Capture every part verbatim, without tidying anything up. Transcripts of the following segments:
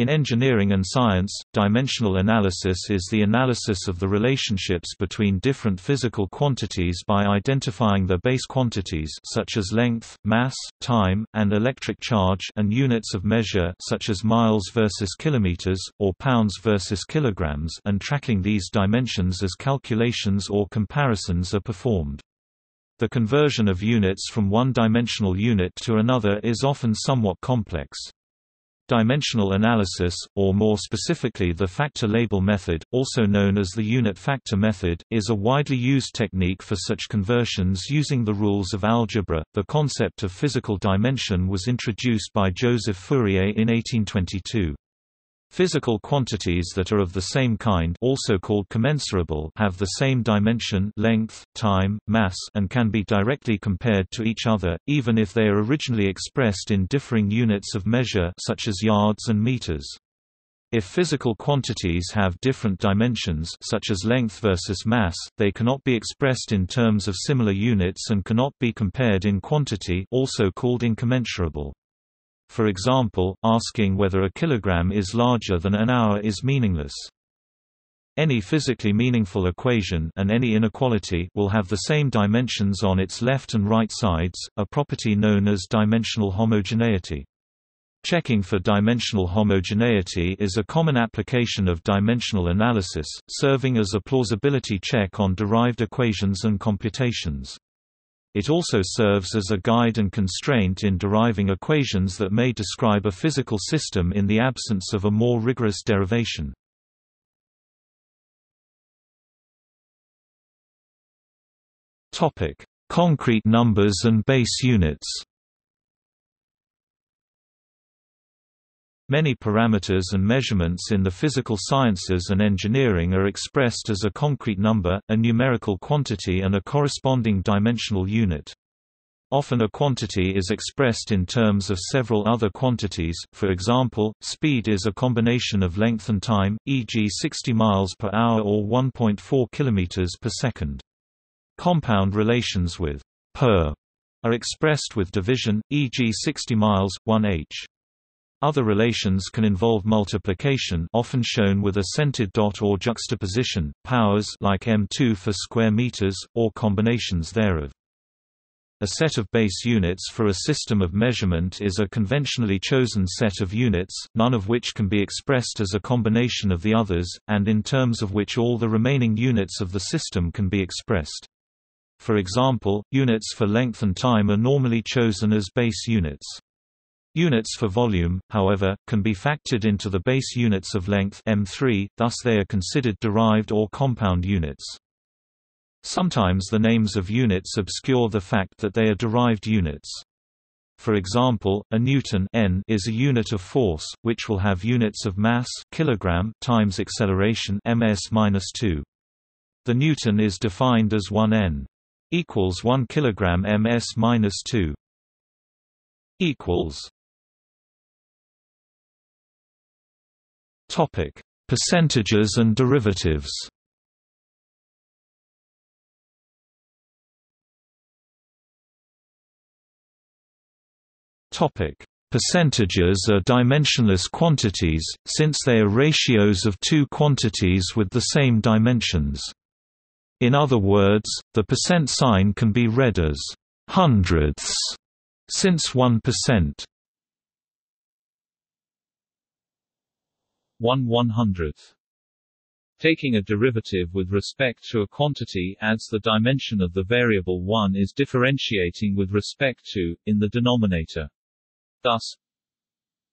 In engineering and science, dimensional analysis is the analysis of the relationships between different physical quantities by identifying their base quantities such as length, mass, time, and electric charge and units of measure such as miles versus kilometers or pounds versus kilograms and tracking these dimensions as calculations or comparisons are performed. The conversion of units from one dimensional unit to another is often somewhat complex. Dimensional analysis, or more specifically the factor label method, also known as the unit factor method, is a widely used technique for such conversions using the rules of algebra. The concept of physical dimension was introduced by Joseph Fourier in eighteen twenty-two. Physical quantities that are of the same kind, also called commensurable, have the same dimension, length, time, mass, and can be directly compared to each other, even if they are originally expressed in differing units of measure such as yards and meters. If physical quantities have different dimensions such as length versus mass, they cannot be expressed in terms of similar units and cannot be compared in quantity, also called incommensurable. For example, asking whether a kilogram is larger than an hour is meaningless. Any physically meaningful equation and any inequality will have the same dimensions on its left and right sides, a property known as dimensional homogeneity. Checking for dimensional homogeneity is a common application of dimensional analysis, serving as a plausibility check on derived equations and computations. It also serves as a guide and constraint in deriving equations that may describe a physical system in the absence of a more rigorous derivation. Topic: Concrete numbers and base units. Many parameters and measurements in the physical sciences and engineering are expressed as a concrete number, a numerical quantity and a corresponding dimensional unit. Often a quantity is expressed in terms of several other quantities, for example, speed is a combination of length and time, for example sixty miles per hour or one point four kilometers per second. Compound relations with per are expressed with division, for example sixty miles, one hour. Other relations can involve multiplication, often shown with a centered dot, or juxtaposition, powers like M two for square meters, or combinations thereof. A set of base units for a system of measurement is a conventionally chosen set of units, none of which can be expressed as a combination of the others, and in terms of which all the remaining units of the system can be expressed. For example, units for length and time are normally chosen as base units. Units for volume, however, can be factored into the base units of length M three, thus they are considered derived or compound units. Sometimes the names of units obscure the fact that they are derived units. For example, a newton N is a unit of force, which will have units of mass kilogram times acceleration m s minus two. The newton is defined as one N equals one kilogram m s minus two. Equals Topic: Percentages and derivatives. Topic: Percentages are dimensionless quantities, since they are ratios of two quantities with the same dimensions. In other words, the percent sign can be read as hundredths, since one percent one one hundredth. Taking a derivative with respect to a quantity adds the dimension of the variable one is differentiating with respect to in the denominator. Thus,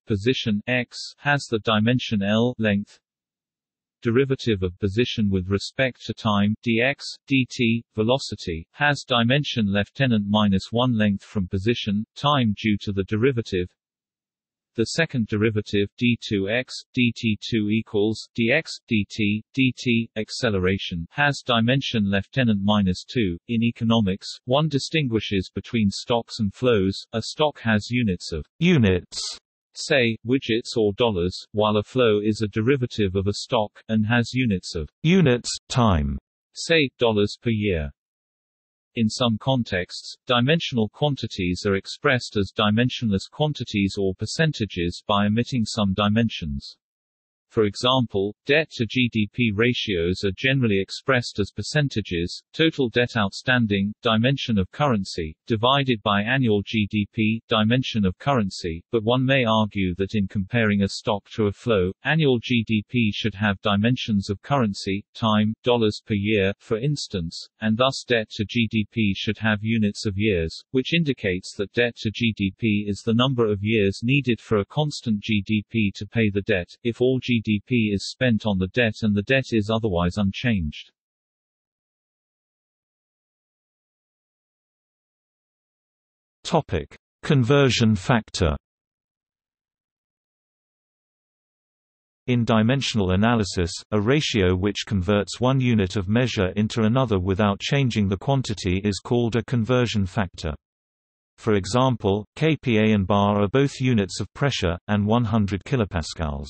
position x has the dimension L length. Derivative of position with respect to time dx, dt, velocity, has dimension lieutenant minus one length from position, time due to the derivative. The second derivative d two x, d t two equals, dx, dt, dt, acceleration, has dimension lieutenant minus two. In economics, one distinguishes between stocks and flows. A stock has units of units, say, widgets or dollars, while a flow is a derivative of a stock, and has units of units, time, say, dollars per year. In some contexts, dimensional quantities are expressed as dimensionless quantities or percentages by omitting some dimensions. For example, debt-to-G D P ratios are generally expressed as percentages, total debt outstanding, dimension of currency, divided by annual G D P, dimension of currency, but one may argue that in comparing a stock to a flow, annual G D P should have dimensions of currency, time, dollars per year, for instance, and thus debt-to-G D P should have units of years, which indicates that debt-to-G D P is the number of years needed for a constant G D P to pay the debt, if all G D P G D P is spent on the debt and the debt is otherwise unchanged. Topic: Conversion factor. In dimensional analysis, a ratio which converts one unit of measure into another without changing the quantity is called a conversion factor. For example, kPa and bar are both units of pressure, and one hundred kilopascals.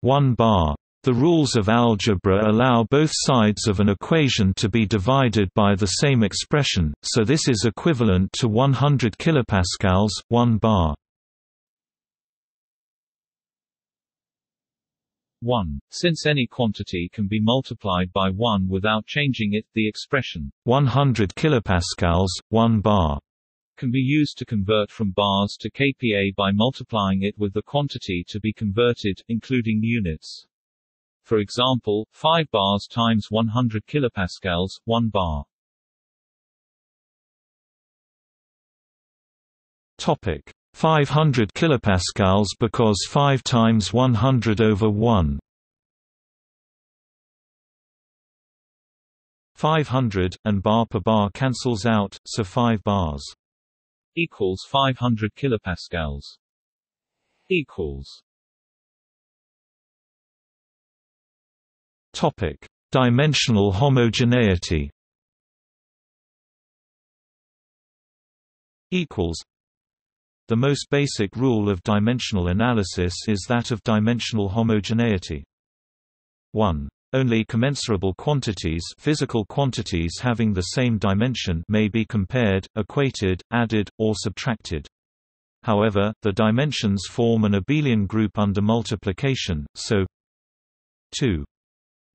one bar. The rules of algebra allow both sides of an equation to be divided by the same expression, so this is equivalent to one hundred kilopascals, one bar. one. Since any quantity can be multiplied by one without changing it, the expression one hundred kilopascals, one bar can be used to convert from bars to kPa by multiplying it with the quantity to be converted, including units. For example, five bars times one hundred kilopascals, one bar. Topic: five hundred kilopascals, because five times one hundred over one. five hundred and bar per bar cancels out, so five bars equals five hundred kilopascals. Equals. Topic: dimensional homogeneity. Equals. The most basic rule of dimensional analysis is that of dimensional homogeneity. one. Only commensurable quantities, physical quantities having the same dimension, may be compared, equated, added, or subtracted. However, the dimensions form an abelian group under multiplication, so two.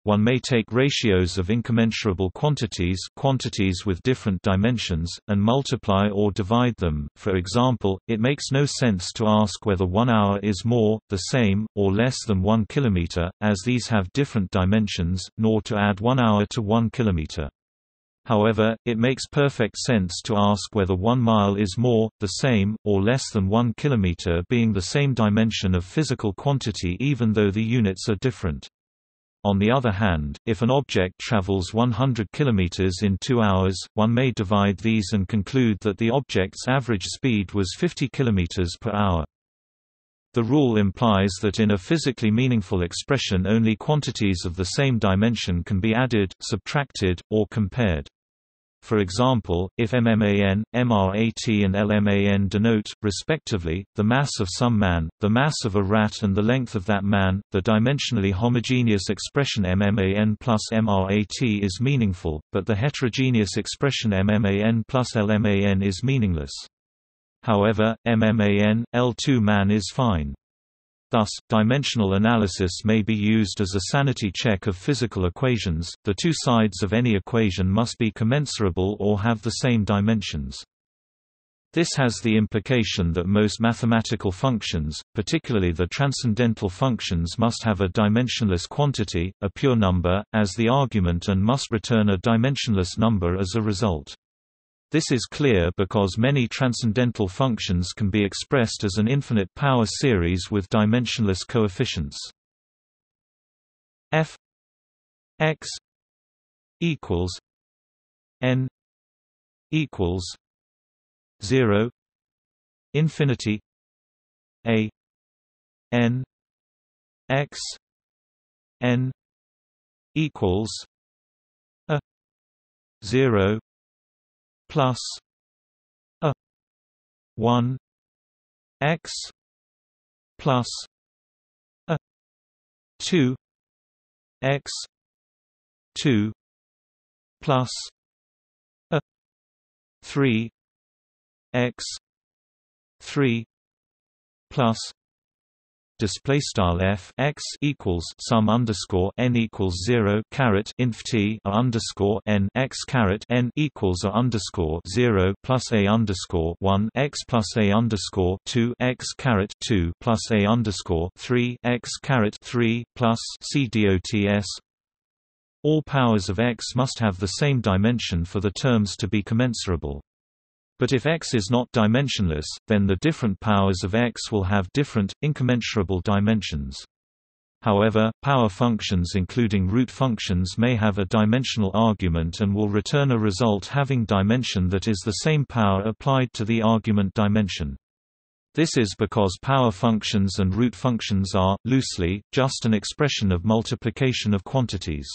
One may take ratios of incommensurable quantities, quantities with different dimensions, and multiply or divide them. For example, it makes no sense to ask whether one hour is more, the same, or less than one kilometer, as these have different dimensions, nor to add one hour to one kilometer. However, it makes perfect sense to ask whether one mile is more, the same, or less than one kilometer, being the same dimension of physical quantity even though the units are different. On the other hand, if an object travels one hundred kilometers in two hours, one may divide these and conclude that the object's average speed was fifty kilometers per hour. The rule implies that in a physically meaningful expression only quantities of the same dimension can be added, subtracted, or compared. For example, if M M A N, M R A T and L M A N denote, respectively, the mass of some man, the mass of a rat and the length of that man, the dimensionally homogeneous expression M M A N plus M R A T is meaningful, but the heterogeneous expression M M A N plus L M A N is meaningless. However, M M A N, L two man is fine. Thus, dimensional analysis may be used as a sanity check of physical equations. The two sides of any equation must be commensurable or have the same dimensions. This has the implication that most mathematical functions, particularly the transcendental functions, must have a dimensionless quantity, a pure number, as the argument and must return a dimensionless number as a result. This is clear because many transcendental functions can be expressed as an infinite power series with dimensionless coefficients. F x equals n equals zero infinity a n x n equals a zero plus a one x plus a two x two plus a three x three plus display style f x equals sum underscore n equals zero caret inf t a underscore n x caret n equals a underscore zero plus a underscore one x plus a underscore two x caret two plus a underscore three x caret three plus c dots. All powers of x must have the same dimension for the terms to be commensurable. But if x is not dimensionless, then the different powers of x will have different, incommensurable dimensions. However, power functions including root functions may have a dimensional argument and will return a result having dimension that is the same power applied to the argument dimension. This is because power functions and root functions are, loosely, just an expression of multiplication of quantities.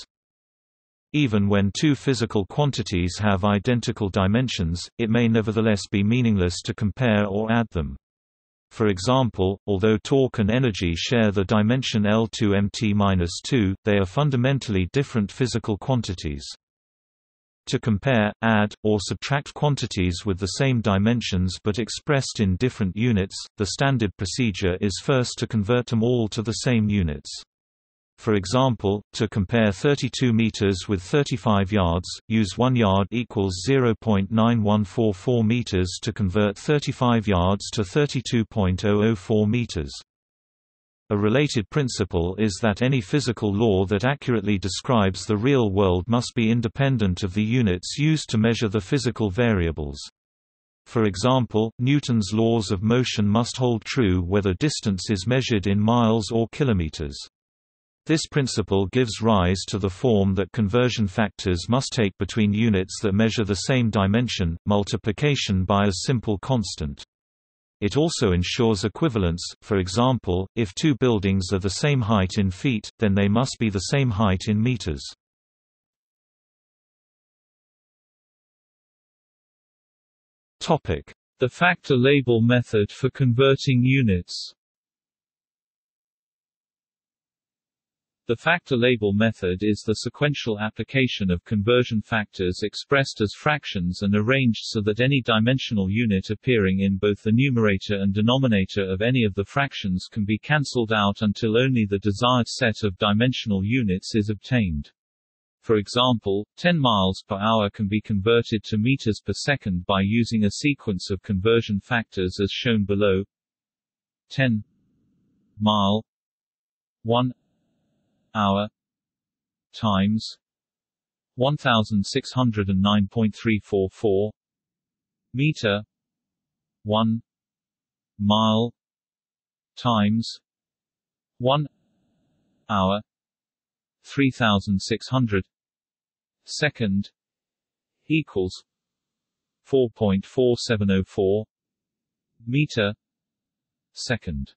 Even when two physical quantities have identical dimensions, it may nevertheless be meaningless to compare or add them. For example, although torque and energy share the dimension L two M T minus two, they are fundamentally different physical quantities. To compare, add, or subtract quantities with the same dimensions but expressed in different units, the standard procedure is first to convert them all to the same units. For example, to compare thirty-two meters with thirty-five yards, use one yard equals zero point nine one four four meters to convert thirty-five yards to thirty-two point zero zero four meters. A related principle is that any physical law that accurately describes the real world must be independent of the units used to measure the physical variables. For example, Newton's laws of motion must hold true whether distance is measured in miles or kilometers. This principle gives rise to the form that conversion factors must take between units that measure the same dimension, multiplication by a simple constant. It also ensures equivalence. For example, if two buildings are the same height in feet, then they must be the same height in meters. Topic: The factor label method for converting units. The factor label method is the sequential application of conversion factors expressed as fractions and arranged so that any dimensional unit appearing in both the numerator and denominator of any of the fractions can be cancelled out until only the desired set of dimensional units is obtained. For example, ten miles per hour can be converted to meters per second by using a sequence of conversion factors as shown below. ten mile one hour times one thousand six hundred nine point three four four meter one mile times one hour three thousand six hundred second equals four point four seven zero four meter second.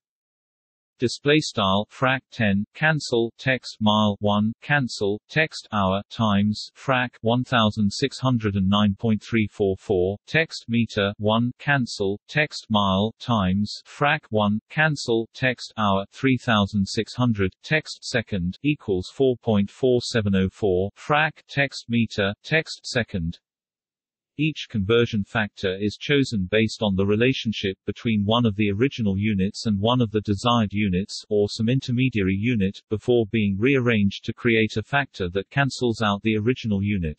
Display style frac ten cancel text mile one cancel text hour times frac one thousand six hundred nine point three four four text meter one cancel text mile times frac one cancel text hour three thousand six hundred text second equals four point four seven zero four frac text meter text second. Each conversion factor is chosen based on the relationship between one of the original units and one of the desired units, or some intermediary unit, before being rearranged to create a factor that cancels out the original unit.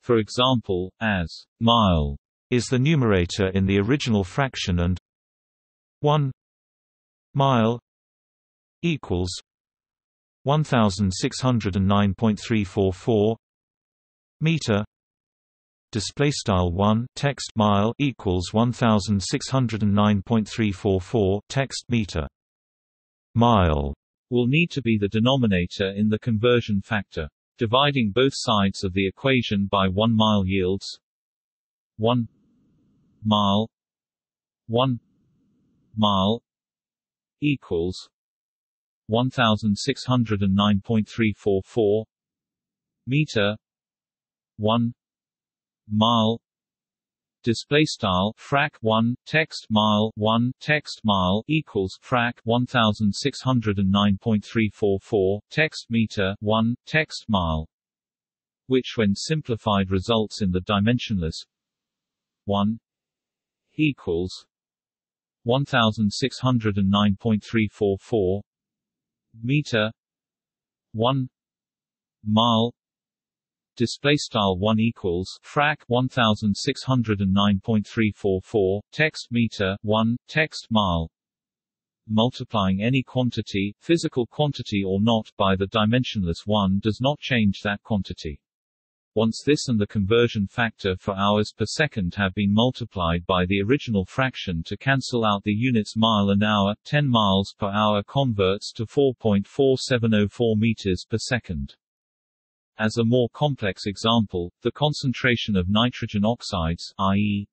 For example, as mile is the numerator in the original fraction and one mile equals one thousand six hundred nine point three four four meter. Display style one text mile equals one thousand six hundred nine point three four four text meter. Mile will need to be the denominator in the conversion factor. Dividing both sides of the equation by one mile yields one mile one mile equals one thousand six hundred nine point three four four meter one mile. Display style frac one text mile one text mile equals frac one thousand six hundred nine point three four four text meter one text mile. which when simplified results in the dimensionless one equals one thousand six hundred nine point three four four meter one mile. Display style one equals frac one thousand six hundred nine point three four four text meter one text mile. Multiplying any quantity, physical quantity or not, by the dimensionless one does not change that quantity. Once this and the conversion factor for hours per second have been multiplied by the original fraction to cancel out the units mile an hour, ten miles per hour converts to four point four seven zero four meters per second. As a more complex example, the concentration of nitrogen oxides, that is,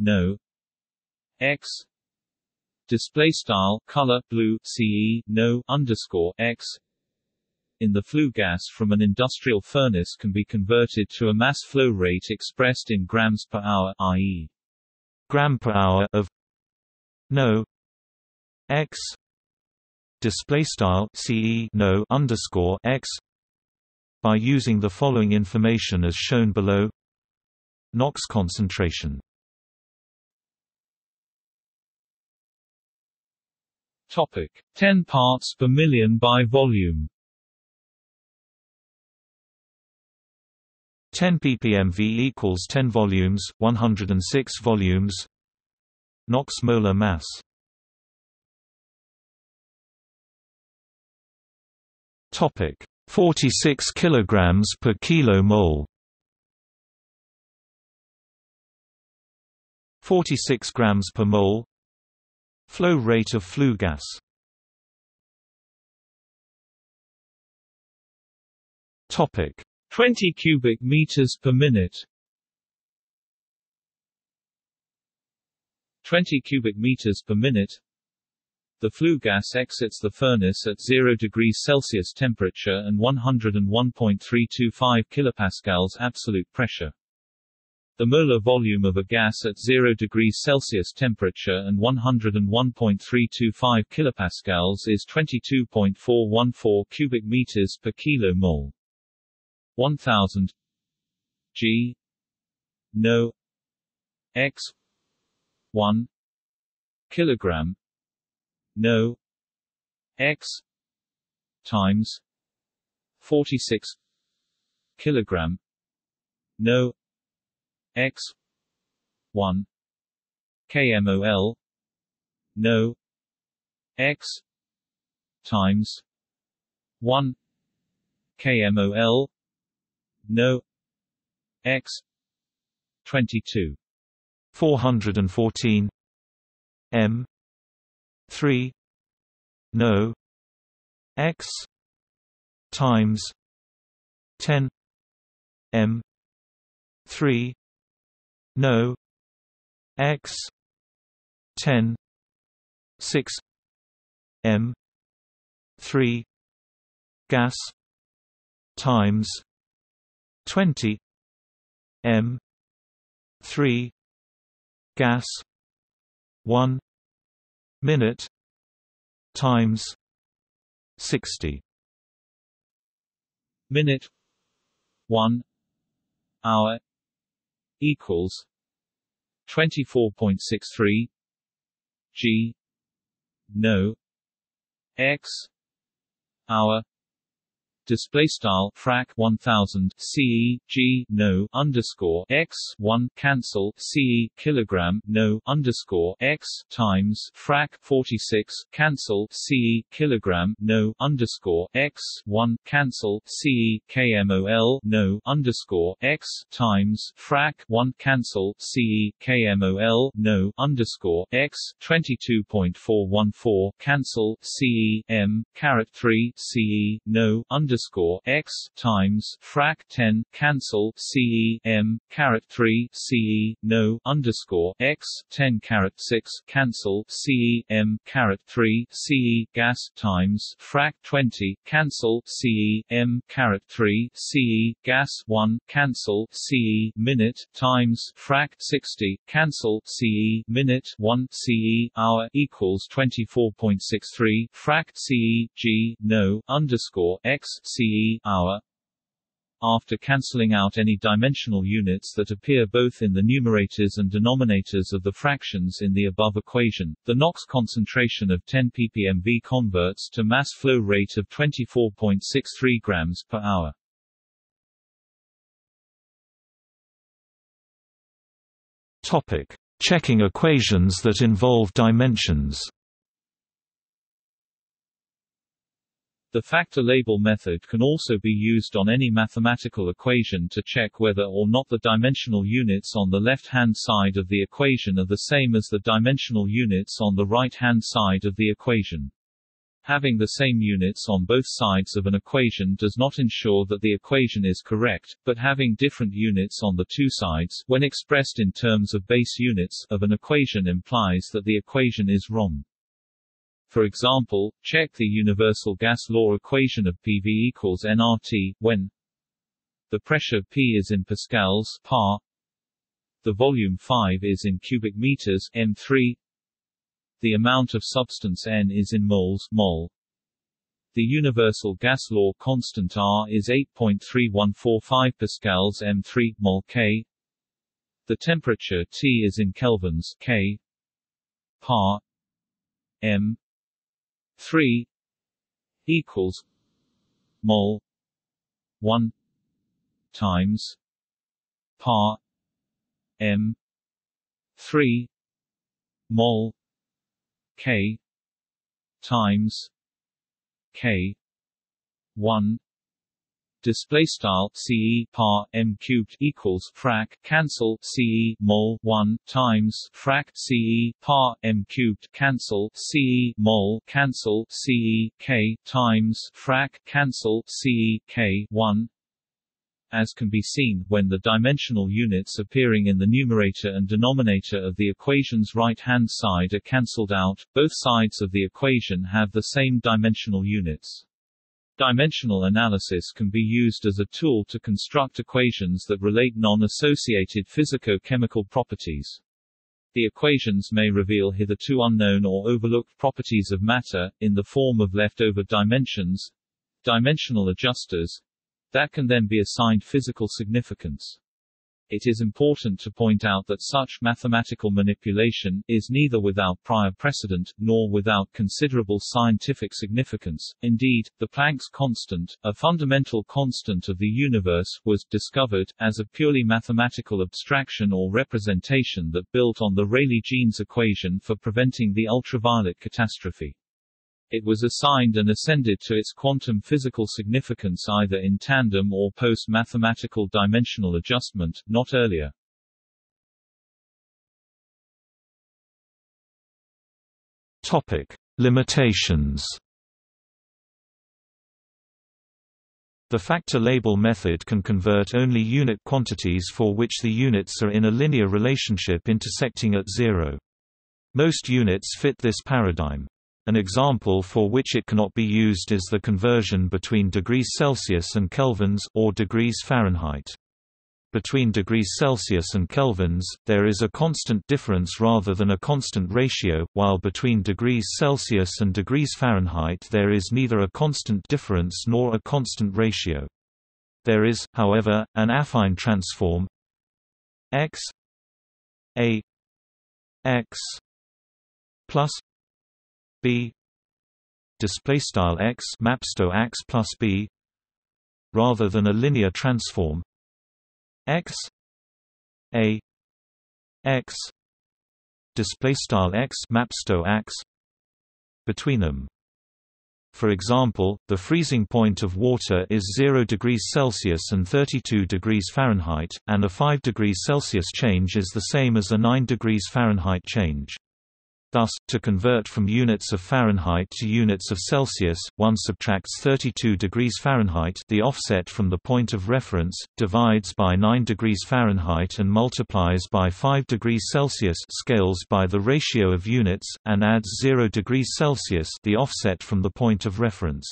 NO(X) display style color blue C E no underscore X in the flue gas from an industrial furnace can be converted to a mass flow rate expressed in grams per hour, that is, gram per hour of NO X display style C E no underscore X by using the following information as shown below: NOx concentration. Topic: ten parts per million by volume. ten p p m v equals ten volumes, one hundred six volumes. NOx molar mass. Topic: forty-six kilograms per kilo mole. forty-six grams per mole. Flow rate of flue gas. Topic: twenty cubic meters per minute. twenty cubic meters per minute. The flue gas exits the furnace at zero degrees Celsius temperature and one hundred one point three two five kilopascals absolute pressure. The molar volume of a gas at zero degrees Celsius temperature and one hundred one point three two five kilopascals is twenty-two point four one four cubic meters per kilo mole. one thousand g no x one kilogram no x times forty-six kilogram no x one kmol no x times one kmol no x twenty-two four hundred fourteen m three no x times ten m three no x ten six m three gas times twenty m three gas one minute times sixty minute one hour equals twenty-four point six three g no x hour. Display style frac one thousand C E g no underscore x one cancel C E kilogram no underscore x times frac forty-six cancel C E kilogram no underscore x one cancel C E kmol no underscore x times frac one cancel C E kmol no underscore x twenty-two point four one four cancel C E m caret three C E no underscore x times frac ten cancel C E m caret three C E no underscore x ten caret six cancel C E m caret three C E gas times frac twenty cancel C E m caret three C E gas one cancel C E minute times frac sixty cancel C E minute one C E hour equals twenty-four point six three frac C E g no underscore x C E hour. after cancelling out any dimensional units that appear both in the numerators and denominators of the fractions in the above equation. The Knox concentration of ten p p m v converts to mass flow rate of twenty-four point six three grams per hour. Topic: checking equations that involve dimensions. The factor label method can also be used on any mathematical equation to check whether or not the dimensional units on the left-hand side of the equation are the same as the dimensional units on the right-hand side of the equation. Having the same units on both sides of an equation does not ensure that the equation is correct, but having different units on the two sides, when expressed in terms of base units, of an equation implies that the equation is wrong. For example, check the universal gas law equation of P V equals N R T, when the pressure P is in pascals par, the volume five is in cubic meters m three, the amount of substance N is in moles mol. The universal gas law constant R is eight point three one four five pascals m three mol K. The temperature T is in kelvins K par m three equals mol one times par m three mol K times K one. Display style C E par m cubed equals frac cancel C E mol one times frac C E par m cubed cancel C E mol cancel C E K times frac cancel C E K one. As can be seen, when the dimensional units appearing in the numerator and denominator of the equation's right-hand side are cancelled out, both sides of the equation have the same dimensional units. Dimensional analysis can be used as a tool to construct equations that relate non-associated physico-chemical properties. The equations may reveal hitherto unknown or overlooked properties of matter, in the form of leftover dimensions, dimensional adjusters, that can then be assigned physical significance. It is important to point out that such mathematical manipulation is neither without prior precedent, nor without considerable scientific significance. Indeed, the Planck's constant, a fundamental constant of the universe, was discovered as a purely mathematical abstraction or representation that built on the Rayleigh-Jeans equation for preventing the ultraviolet catastrophe. It was assigned and ascended to its quantum physical significance either in tandem or post-mathematical dimensional adjustment, not earlier. Topic: limitations. The factor label method can convert only unit quantities for which the units are in a linear relationship intersecting at zero. Most units fit this paradigm. An example for which it cannot be used is the conversion between degrees Celsius and kelvins or degrees Fahrenheit. Between degrees Celsius and kelvins, there is a constant difference rather than a constant ratio, while between degrees Celsius and degrees Fahrenheit there is neither a constant difference nor a constant ratio. There is, however, an affine transform x a x plus b display style x mapsto x plus b, rather than a linear transform x a x display style x mapsto x between them. For example, the freezing point of water is zero degrees Celsius and thirty-two degrees Fahrenheit, and a five degrees Celsius change is the same as a nine degrees Fahrenheit change. Thus, to convert from units of Fahrenheit to units of Celsius, one subtracts thirty-two degrees Fahrenheit, the offset from the point of reference, divides by nine degrees Fahrenheit and multiplies by five degrees Celsius, scales by the ratio of units, and adds zero degrees Celsius, the offset from the point of reference.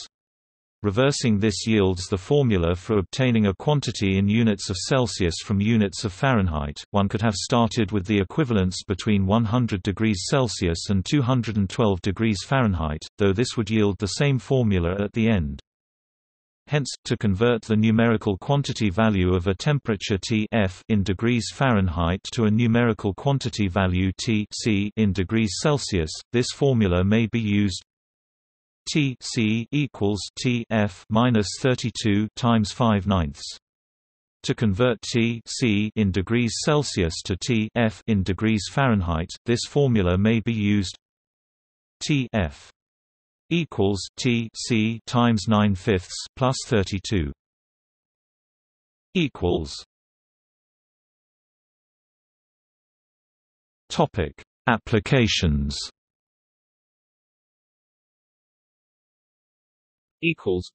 Reversing this yields the formula for obtaining a quantity in units of Celsius from units of Fahrenheit. One could have started with the equivalence between one hundred degrees Celsius and two hundred twelve degrees Fahrenheit, though this would yield the same formula at the end. Hence, to convert the numerical quantity value of a temperature T F in degrees Fahrenheit to a numerical quantity value T C in degrees Celsius, this formula may be used. T C equals T F minus thirty-two times five ninths. To convert T C in degrees Celsius to T F in degrees Fahrenheit, this formula may be used. T F equals T C times nine fifths plus thirty-two. Equals. Topic: Applications. Equals.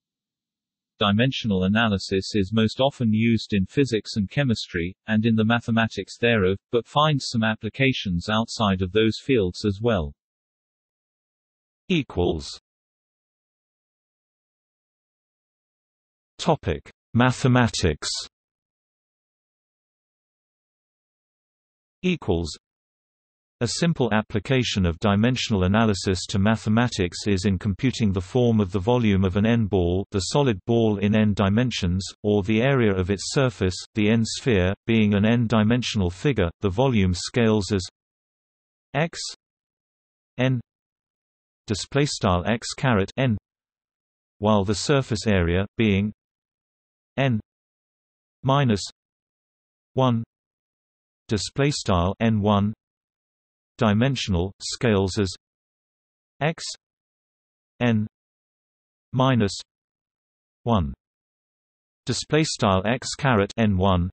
Dimensional analysis is most often used in physics and chemistry, and in the mathematics thereof, but finds some applications outside of those fields as well. Equals. Topic: Mathematics. Equals. A simple application of dimensional analysis to mathematics is in computing the form of the volume of an n-ball, the solid ball in n dimensions, or the area of its surface, the n-sphere, being an n-dimensional figure. The volume scales as x n display style x caret n, while the surface area being n minus one display style n one. Dimensional scales as x n minus one display style x caret n one.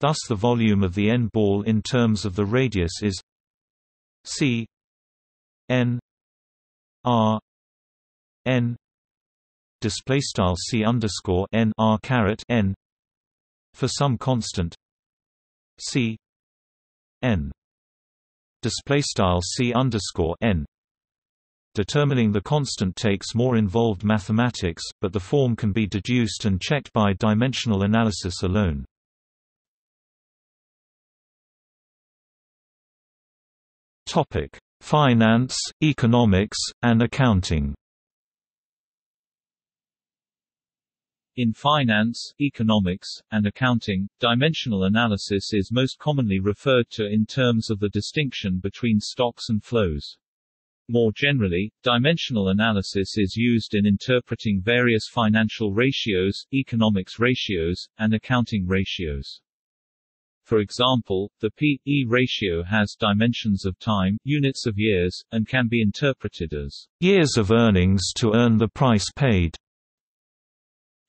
Thus, the volume of the n ball in terms of the radius is c n r n display style c underscore n r caret n for some constant c n. Display style c underscore n. Determining the constant takes more involved mathematics, but the form can be deduced and checked by dimensional analysis alone. Topic: Finance, economics, and accounting. In finance, economics, and accounting, dimensional analysis is most commonly referred to in terms of the distinction between stocks and flows. More generally, dimensional analysis is used in interpreting various financial ratios, economics ratios, and accounting ratios. For example, the P E ratio has dimensions of time, units of years, and can be interpreted as years of earnings to earn the price paid.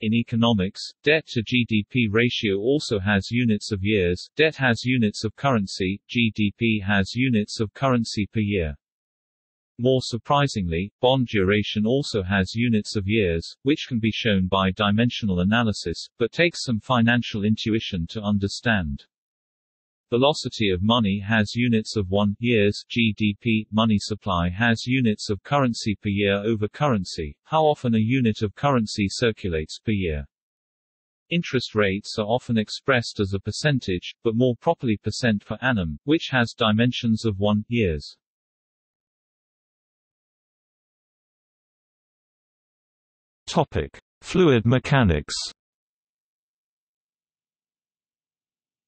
In economics, debt-to-G D P ratio also has units of years, debt has units of currency, G D P has units of currency per year. More surprisingly, bond duration also has units of years, which can be shown by dimensional analysis, but takes some financial intuition to understand. Velocity of money has units of one, years, G D P, money supply has units of currency per year over currency, how often a unit of currency circulates per year. Interest rates are often expressed as a percentage, but more properly percent per annum, which has dimensions of one, years. Topic: Fluid mechanics.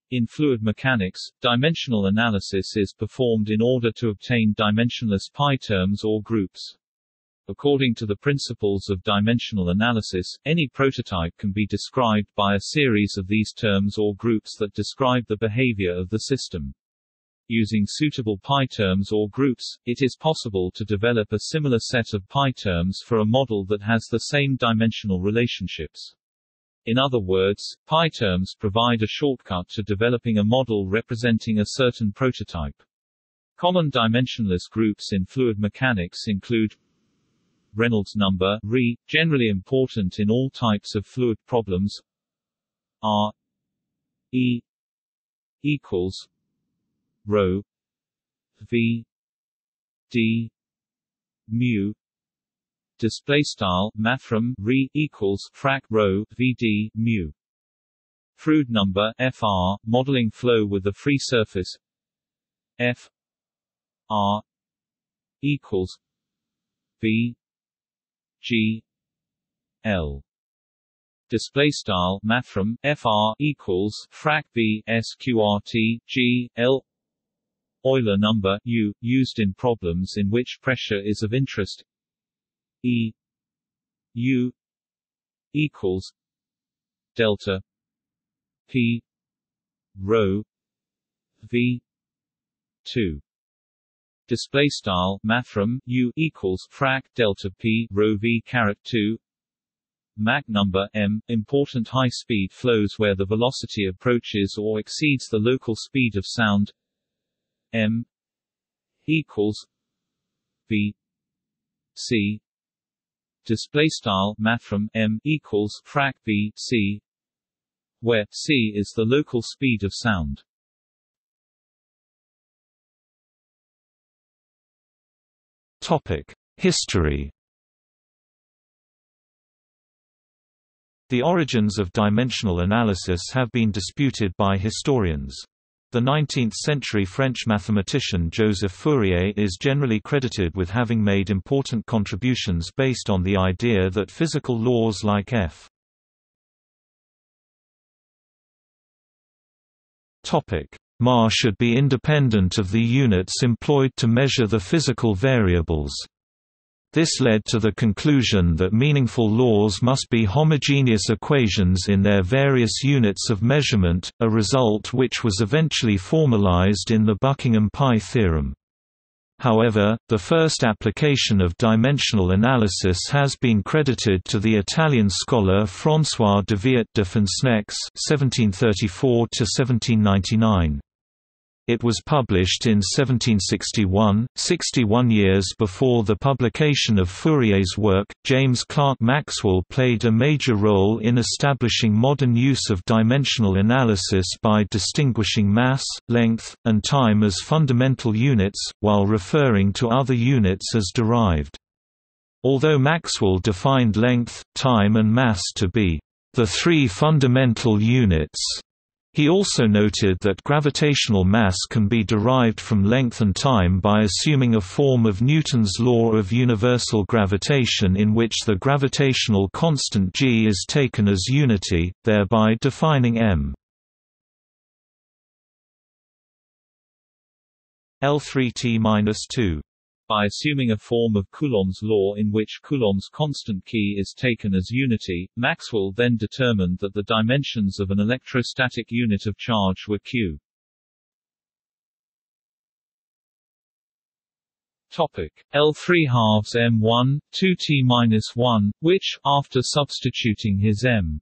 In fluid mechanics, dimensional analysis is performed in order to obtain dimensionless pi terms or groups. According to the principles of dimensional analysis, any prototype can be described by a series of these terms or groups that describe the behavior of the system. Using suitable pi terms or groups, it is possible to develop a similar set of pi terms for a model that has the same dimensional relationships. In other words, pi terms provide a shortcut to developing a model representing a certain prototype. Common dimensionless groups in fluid mechanics include Reynolds number (R), generally important in all types of fluid problems, R E equals rho v d mu. Display style mathrm re equals frac rho vd mu. Froude number F R, modeling flow with a free surface. F R equals v g L Display style mathrm F R equals frac B sqrt G L. Euler number U, used in problems in which pressure is of interest. E U equals delta P rho V two. Display style mathrm U equals frac delta P rho V caret two. Mach number m, important high-speed flows where the velocity approaches or exceeds the local speed of sound. M equals v c. Display style mathrm m equals frac v c, where c is the local speed of sound. Topic: History. The origins of dimensional analysis have been disputed by historians. The nineteenth-century French mathematician Joseph Fourier is generally credited with having made important contributions based on the idea that physical laws like F mar should be independent of the units employed to measure the physical variables. This led to the conclusion that meaningful laws must be homogeneous equations in their various units of measurement, a result which was eventually formalized in the Buckingham Pi theorem. However, the first application of dimensional analysis has been credited to the Italian scholar François de Viet de Fonsèques seventeen thirty-four to seventeen ninety-nine. It was published in seventeen sixty-one, sixty-one years before the publication of Fourier's work. James Clerk Maxwell played a major role in establishing modern use of dimensional analysis by distinguishing mass, length, and time as fundamental units, while referring to other units as derived. Although Maxwell defined length, time, and mass to be the three fundamental units, he also noted that gravitational mass can be derived from length and time by assuming a form of Newton's law of universal gravitation in which the gravitational constant g is taken as unity, thereby defining m. L three T minus two. By assuming a form of Coulomb's law in which Coulomb's constant key is taken as unity, Maxwell then determined that the dimensions of an electrostatic unit of charge were Q. L three halves M one, two T minus one, which, after substituting his M.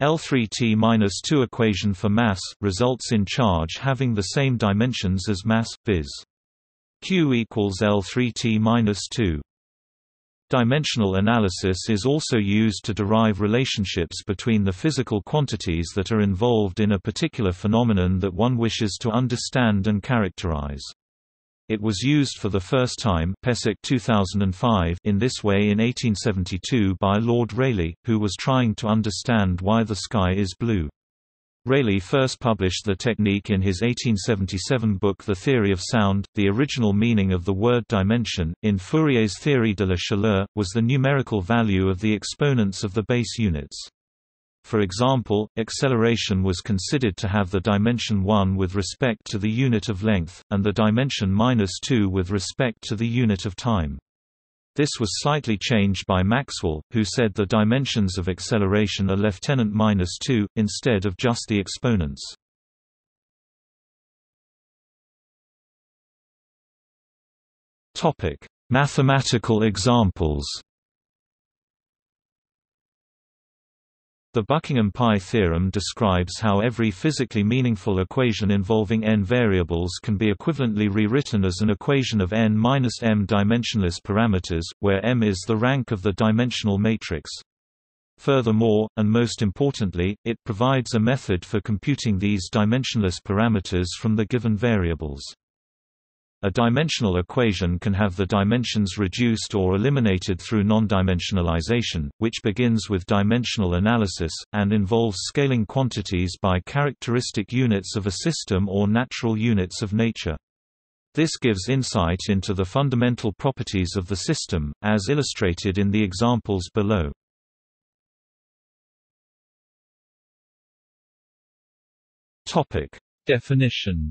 L three T minus two equation for mass, results in charge having the same dimensions as mass, viz. Q equals L three T minus two. Dimensional analysis is also used to derive relationships between the physical quantities that are involved in a particular phenomenon that one wishes to understand and characterize. It was used for the first time two thousand five in this way in eighteen seventy-two by Lord Rayleigh, who was trying to understand why the sky is blue. Rayleigh first published the technique in his eighteen seventy-seven book The Theory of Sound. The original meaning of the word dimension, in Fourier's Théorie de la Chaleur, was the numerical value of the exponents of the base units. For example, acceleration was considered to have the dimension one with respect to the unit of length, and the dimension minus two with respect to the unit of time. This was slightly changed by Maxwell, who said the dimensions of acceleration are lieutenant minus two, instead of just the exponents. Topic: Mathematical examples. The Buckingham Pi theorem describes how every physically meaningful equation involving n variables can be equivalently rewritten as an equation of n minus m dimensionless parameters, where m is the rank of the dimensional matrix. Furthermore, and most importantly, it provides a method for computing these dimensionless parameters from the given variables. A dimensional equation can have the dimensions reduced or eliminated through non-dimensionalization, which begins with dimensional analysis, and involves scaling quantities by characteristic units of a system or natural units of nature. This gives insight into the fundamental properties of the system, as illustrated in the examples below. Definition.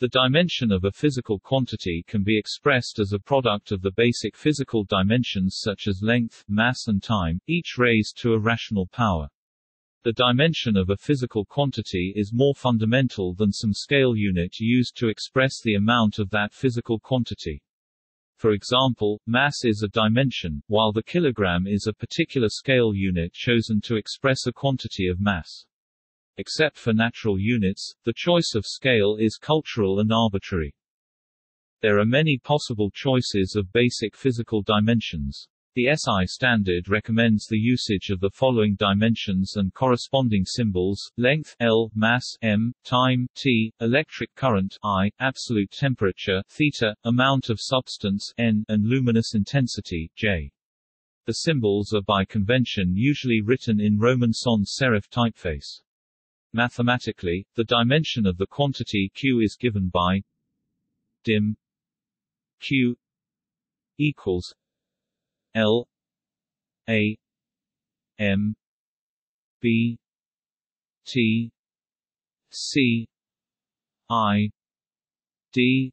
The dimension of a physical quantity can be expressed as a product of the basic physical dimensions such as length, mass and time, each raised to a rational power. The dimension of a physical quantity is more fundamental than some scale unit used to express the amount of that physical quantity. For example, mass is a dimension, while the kilogram is a particular scale unit chosen to express a quantity of mass. Except for natural units, the choice of scale is cultural and arbitrary. There are many possible choices of basic physical dimensions. The S I standard recommends the usage of the following dimensions and corresponding symbols: length L, mass M, time T, electric current I, absolute temperature theta, amount of substance N, and luminous intensity J. The symbols are by convention usually written in Roman sans-serif typeface. Mathematically, the dimension of the quantity Q is given by dim Q equals L A M B T C I D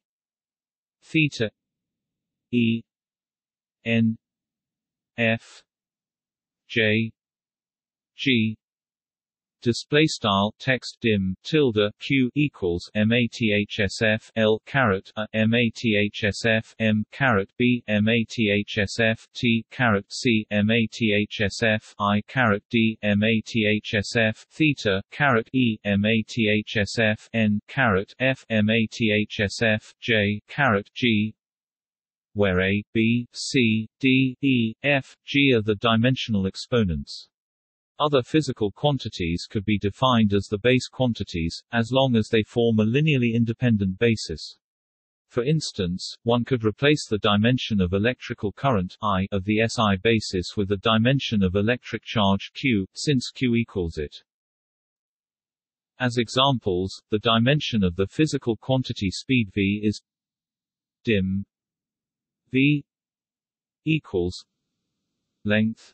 theta E N F J G. Display style text dim tilde q equals mathsf l caret a mathsf m caret b mathsf t caret c mathsf I caret d mathsf theta caret e mathsf n caret f mathsf j caret g, where a, b, c, d, e, f, g are the dimensional exponents. Other physical quantities could be defined as the base quantities, as long as they form a linearly independent basis. For instance, one could replace the dimension of electrical current I of the S I basis with the dimension of electric charge Q, since Q equals it. As examples, the dimension of the physical quantity speed V is dim V equals length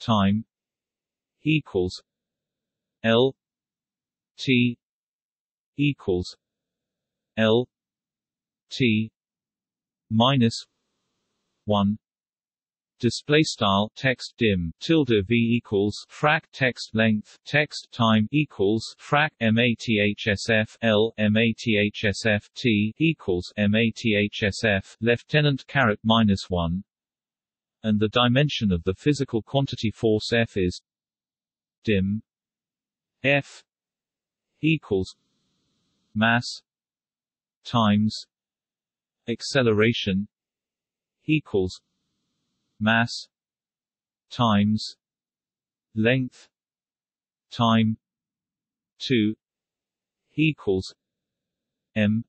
time equals L T equals L T minus one. Display style text dim tilde V equals frac text length text time equals frac mathsf L mathsf T equals mathsf lieutenant caret minus one, and the dimension of the physical quantity force F is dim F equals mass times acceleration equals mass times length time two equals M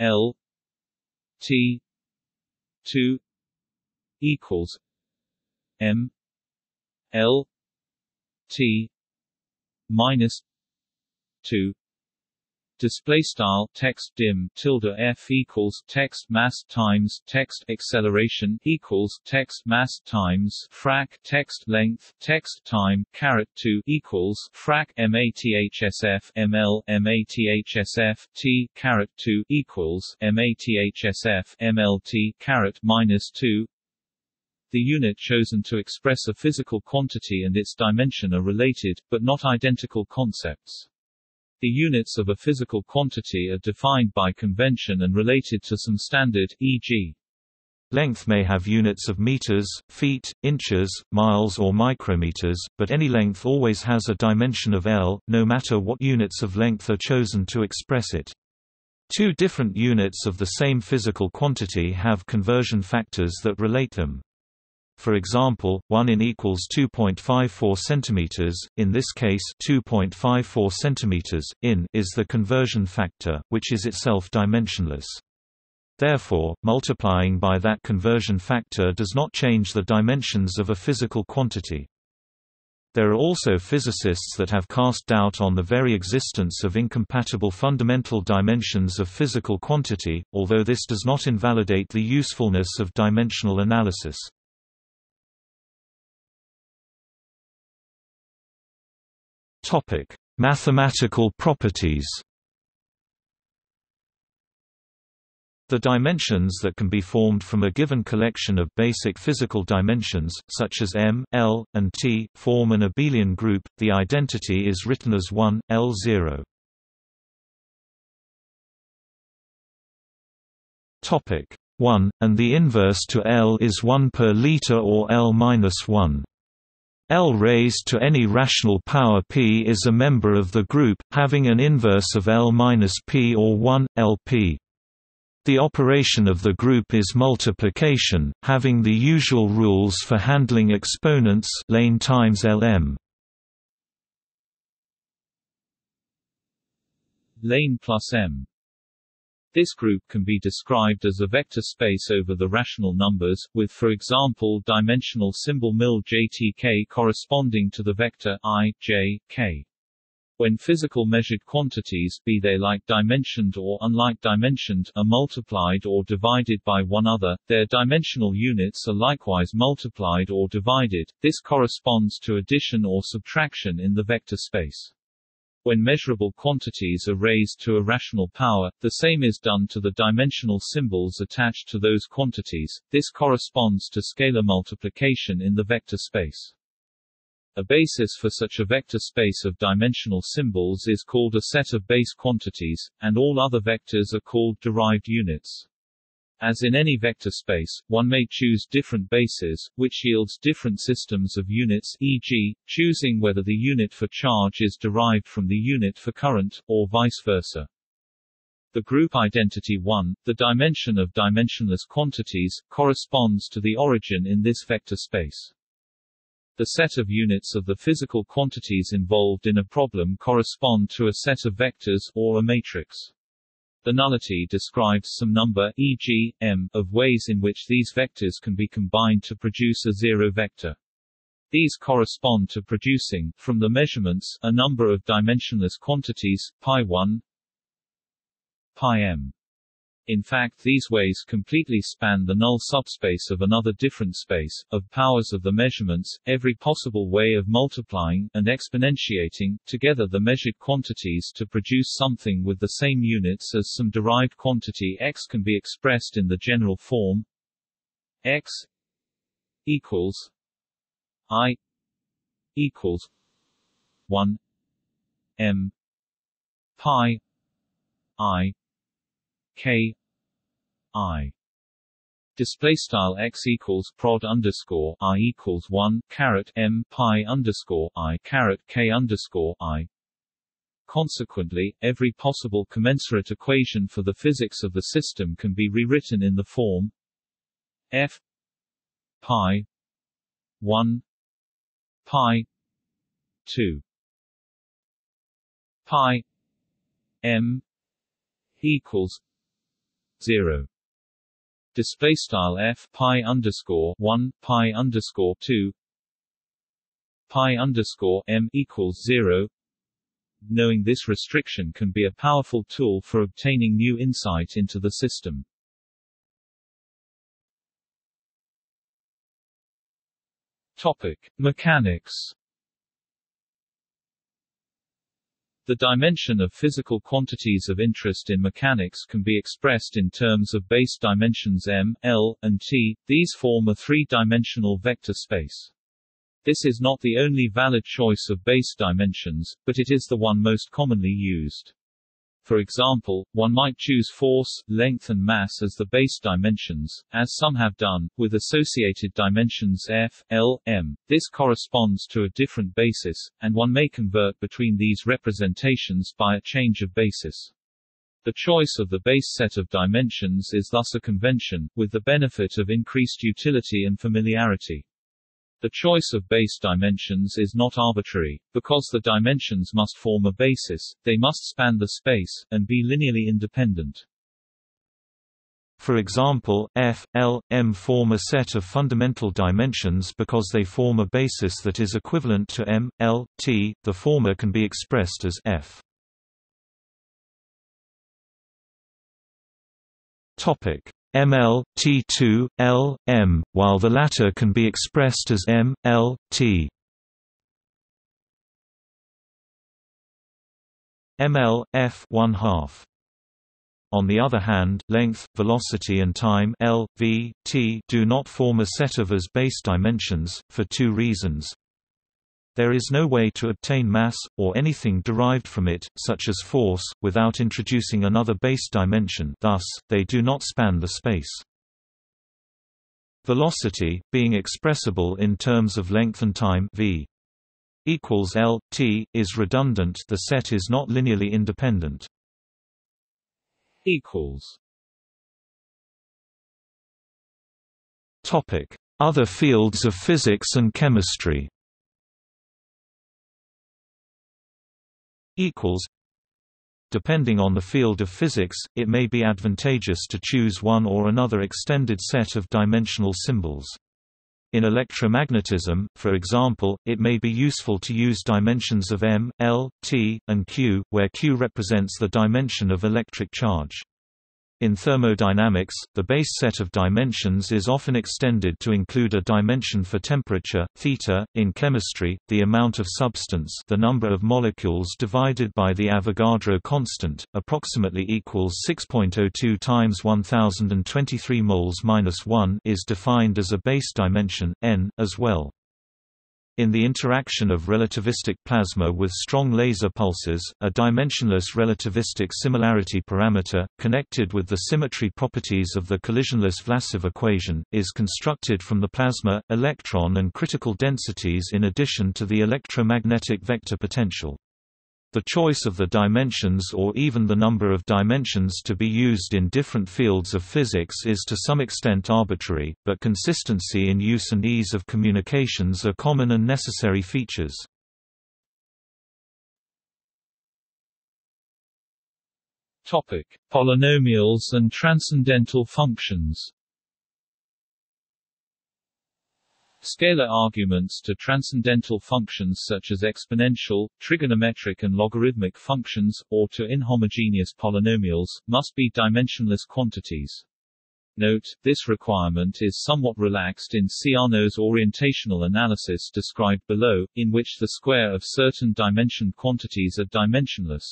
L T two equals M L T minus two. Display style text dim tilde F equals text mass times text acceleration equals text mass times frac text length text time caret two equals frac mathsf ml mathsf t caret two equals mathsf mlt caret minus two. The unit chosen to express a physical quantity and its dimension are related, but not identical concepts. The units of a physical quantity are defined by convention and related to some standard, for example. Length may have units of meters, feet, inches, miles or micrometers, but any length always has a dimension of L, no matter what units of length are chosen to express it. Two different units of the same physical quantity have conversion factors that relate them. For example, one in equals two point five four centimeters, in this case two point five four centimeters, in is the conversion factor, which is itself dimensionless. Therefore, multiplying by that conversion factor does not change the dimensions of a physical quantity. There are also physicists that have cast doubt on the very existence of incompatible fundamental dimensions of physical quantity, although this does not invalidate the usefulness of dimensional analysis. Topic: Mathematical properties. The dimensions that can be formed from a given collection of basic physical dimensions, such as M, L, and T, form an abelian group. The identity is written as one, L zero. Topic: one, and the inverse to L is one per liter, or L minus one. L raised to any rational power p is a member of the group, having an inverse of L minus p, or one, L p. The operation of the group is multiplication, having the usual rules for handling exponents, Lane times L M. Lane plus M. This group can be described as a vector space over the rational numbers, with, for example, dimensional symbol mil J T K corresponding to the vector I, J, K. When physical measured quantities, be they like-dimensioned or unlike-dimensioned, are multiplied or divided by one other, their dimensional units are likewise multiplied or divided. This corresponds to addition or subtraction in the vector space. When measurable quantities are raised to a rational power, the same is done to the dimensional symbols attached to those quantities. This corresponds to scalar multiplication in the vector space. A basis for such a vector space of dimensional symbols is called a set of base quantities, and all other vectors are called derived units. As in any vector space, one may choose different bases, which yields different systems of units, for example, choosing whether the unit for charge is derived from the unit for current, or vice versa. The group identity one, the dimension of dimensionless quantities, corresponds to the origin in this vector space. The set of units of the physical quantities involved in a problem correspond to a set of vectors, or a matrix. The nullity describes some number, for example, m, of ways in which these vectors can be combined to produce a zero vector. These correspond to producing, from the measurements, a number of dimensionless quantities, pi one, pi m. In fact, these ways completely span the null subspace of another different space, of powers of the measurements, every possible way of multiplying, and exponentiating, together the measured quantities to produce something with the same units as some derived quantity x can be expressed in the general form x equals I equals one m pi I k I. Display style x equals prod underscore I equals one caret m pi underscore I caret k underscore I. Consequently, every possible commensurate equation for the physics of the system can be rewritten in the form f pi one pi two pi m equals zero. Display style f pi underscore one pi underscore two pi underscore m equals zero. Knowing this restriction can be a powerful tool for obtaining new insight into the system. Topic: Mechanics. The dimension of physical quantities of interest in mechanics can be expressed in terms of base dimensions m, l, and t. These form a three-dimensional vector space. This is not the only valid choice of base dimensions, but it is the one most commonly used. For example, one might choose force, length and mass as the base dimensions, as some have done, with associated dimensions f, l, m. This corresponds to a different basis, and one may convert between these representations by a change of basis. The choice of the base set of dimensions is thus a convention, with the benefit of increased utility and familiarity. The choice of base dimensions is not arbitrary, because the dimensions must form a basis, they must span the space, and be linearly independent. For example, F, L, M form a set of fundamental dimensions because they form a basis that is equivalent to M, L, T. The former can be expressed as F. Topic: M L, T two, L, M, while the latter can be expressed as M, L, T. M L, F one half. On the other hand, length, velocity and time L, v, t do not form a set of as base dimensions, for two reasons. There is no way to obtain mass, or anything derived from it, such as force, without introducing another base dimension, thus, they do not span the space. Velocity, being expressible in terms of length and time v equals L, t, is redundant, the set is not linearly independent. Equals. Topic: Other fields of physics and chemistry. Equals. Depending on the field of physics, it may be advantageous to choose one or another extended set of dimensional symbols. In electromagnetism, for example, it may be useful to use dimensions of M, L, T, and Q, where Q represents the dimension of electric charge. In thermodynamics, the base set of dimensions is often extended to include a dimension for temperature, theta. In chemistry, the amount of substance, the number of molecules divided by the Avogadro constant, approximately equals six point zero two times one thousand twenty-three moles minus one, is defined as a base dimension n as well. In the interaction of relativistic plasma with strong laser pulses, a dimensionless relativistic similarity parameter, connected with the symmetry properties of the collisionless Vlasov equation, is constructed from the plasma, electron and critical densities in addition to the electromagnetic vector potential. The choice of the dimensions or even the number of dimensions to be used in different fields of physics is to some extent arbitrary, but consistency in use and ease of communications are common and necessary features. Topic: Polynomials and transcendental functions. Scalar arguments to transcendental functions such as exponential, trigonometric and logarithmic functions, or to inhomogeneous polynomials, must be dimensionless quantities. Note, this requirement is somewhat relaxed in Siano's orientational analysis described below, in which the square of certain dimension quantities are dimensionless.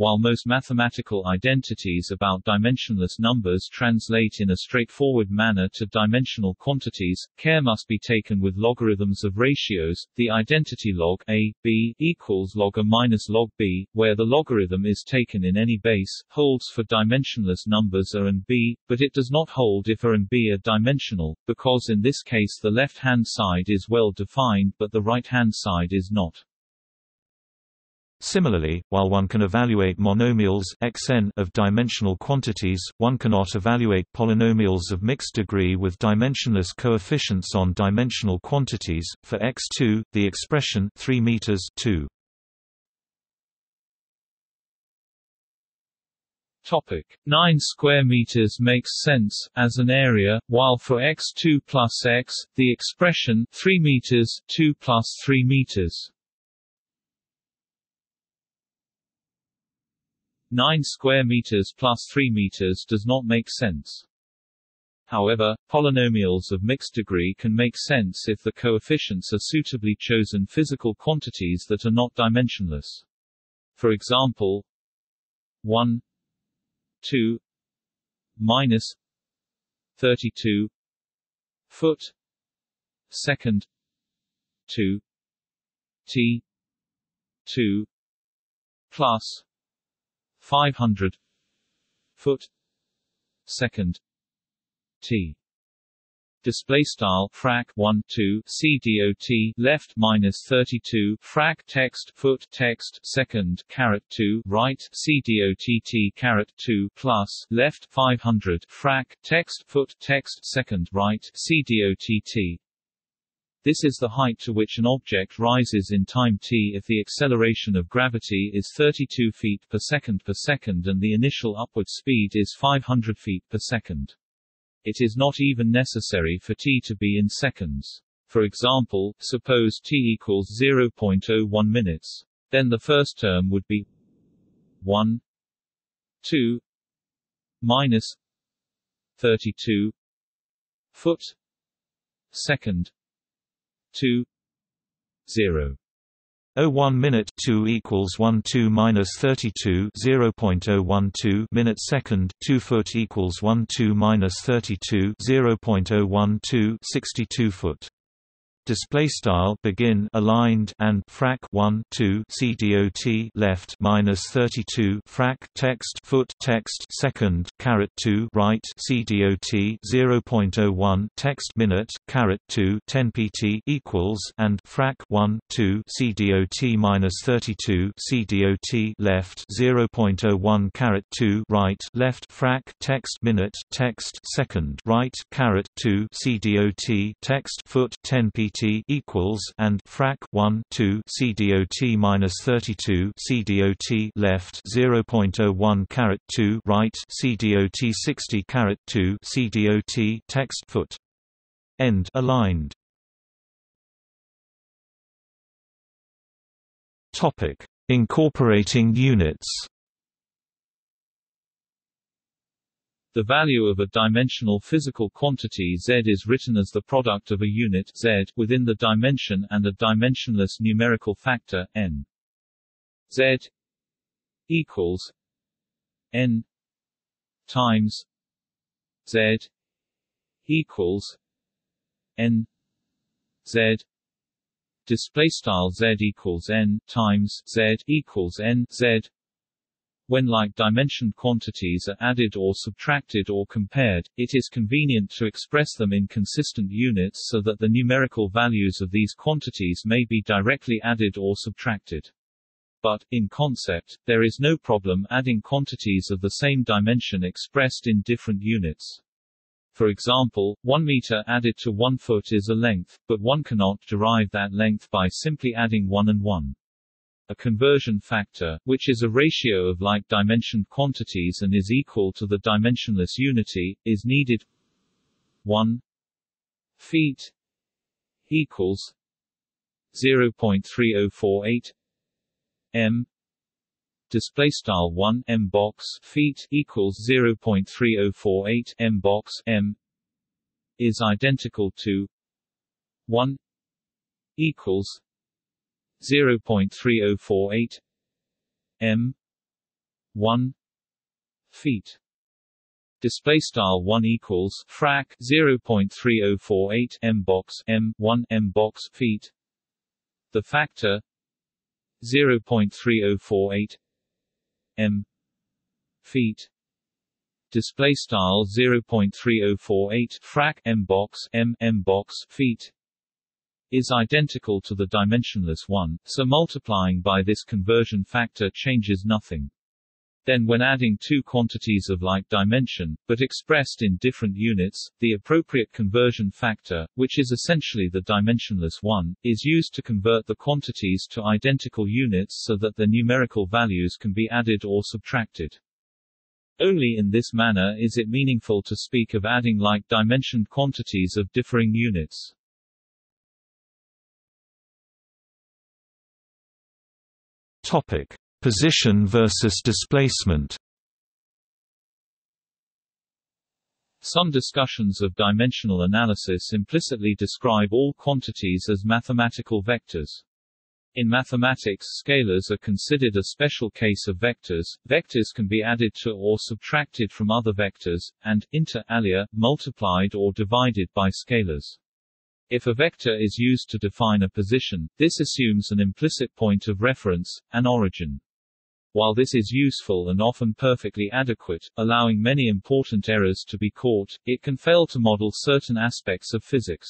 While most mathematical identities about dimensionless numbers translate in a straightforward manner to dimensional quantities, care must be taken with logarithms of ratios. The identity log a, b equals log a minus log b, where the logarithm is taken in any base, holds for dimensionless numbers a and b, but it does not hold if a and b are dimensional, because in this case the left-hand side is well defined but the right-hand side is not. Similarly, while one can evaluate monomials xn of dimensional quantities, one cannot evaluate polynomials of mixed degree with dimensionless coefficients on dimensional quantities. For x two, the expression three meters two. Topic: nine square meters makes sense as an area, while for x two plus x, the expression three meters two plus three meters. nine square meters plus three meters does not make sense. However, polynomials of mixed degree can make sense if the coefficients are suitably chosen physical quantities that are not dimensionless. For example, one, two minus thirty-two foot second two t two plus Five hundred foot second t. Display style frac one two c dot left minus thirty two frac text foot text second caret two right c dot t caret two plus left five hundred frac text foot text second right c dot t. This is the height to which an object rises in time t if the acceleration of gravity is thirty-two feet per second per second and the initial upward speed is five hundred feet per second. It is not even necessary for t to be in seconds. For example, suppose t equals zero point zero one minutes. Then the first term would be one over two minus thirty-two foot second two over zero point zero one minute two equals one over two minus thirty-two zero point zero one two minute second two foot equals one over two minus thirty-two zero point zero one two sixty-two foot. Display style begin aligned and frac one two c dot left minus thirty two frac text foot text second carrot two right c dot zero point oh one text minute carrot two ten pt equals and frac one two c dot minus thirty two c dot left zero point oh one carrot two right left frac text minute text second right carrot two c dot text foot ten pt equals and frac one two c dot minus thirty two c dot left zero point oh one carat two right c dot sixty carat two c dot text foot end aligned. Topic: Incorporating units. The value of a dimensional physical quantity Z is written as the product of a unit Z within the dimension and a dimensionless numerical factor n. Z equals n times Z equals n Z. Display style Z equals n times Z equals n Z. When like-dimensioned quantities are added or subtracted or compared, it is convenient to express them in consistent units so that the numerical values of these quantities may be directly added or subtracted. But, in concept, there is no problem adding quantities of the same dimension expressed in different units. For example, one meter added to one foot is a length, but one cannot derive that length by simply adding one and one. A conversion factor, which is a ratio of like-dimensioned quantities and is equal to the dimensionless unity, is needed. one feet equals zero point three zero four eight m. Display style one m box feet equals zero point three zero four eight m box m is identical to one equals zero point three zero four eight m one feet. Display style one equals frac zero point three zero four eight m box m one m box feet. The factor zero point three zero four eight m feet. Display style zero point three zero four eight frac m box m m box feet is identical to the dimensionless one, so multiplying by this conversion factor changes nothing. Then when adding two quantities of like dimension, but expressed in different units, the appropriate conversion factor, which is essentially the dimensionless one, is used to convert the quantities to identical units so that the numerical values can be added or subtracted. Only in this manner is it meaningful to speak of adding like-dimensioned quantities of differing units. Topic: Position versus displacement. Some discussions of dimensional analysis implicitly describe all quantities as mathematical vectors. In mathematics, scalars are considered a special case of vectors. Vectors can be added to or subtracted from other vectors, and, inter alia, multiplied or divided by scalars. If a vector is used to define a position, this assumes an implicit point of reference, an origin. While this is useful and often perfectly adequate, allowing many important errors to be caught, it can fail to model certain aspects of physics.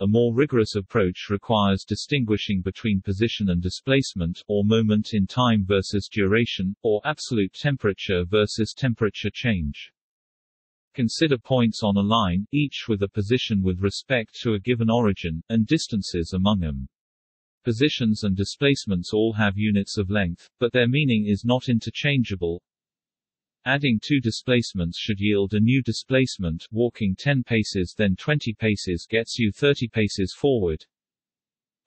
A more rigorous approach requires distinguishing between position and displacement, or moment in time versus duration, or absolute temperature versus temperature change. Consider points on a line, each with a position with respect to a given origin, and distances among them. Positions and displacements all have units of length, but their meaning is not interchangeable. Adding two displacements should yield a new displacement. Walking ten paces then twenty paces gets you thirty paces forward.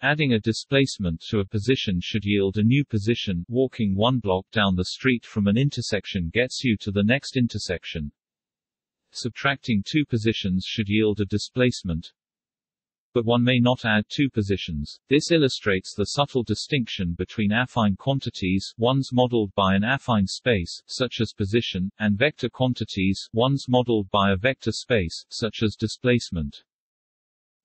Adding a displacement to a position should yield a new position. Walking one block down the street from an intersection gets you to the next intersection. Subtracting two positions should yield a displacement. But one may not add two positions. This illustrates the subtle distinction between affine quantities, ones modeled by an affine space, such as position, and vector quantities, ones modeled by a vector space, such as displacement.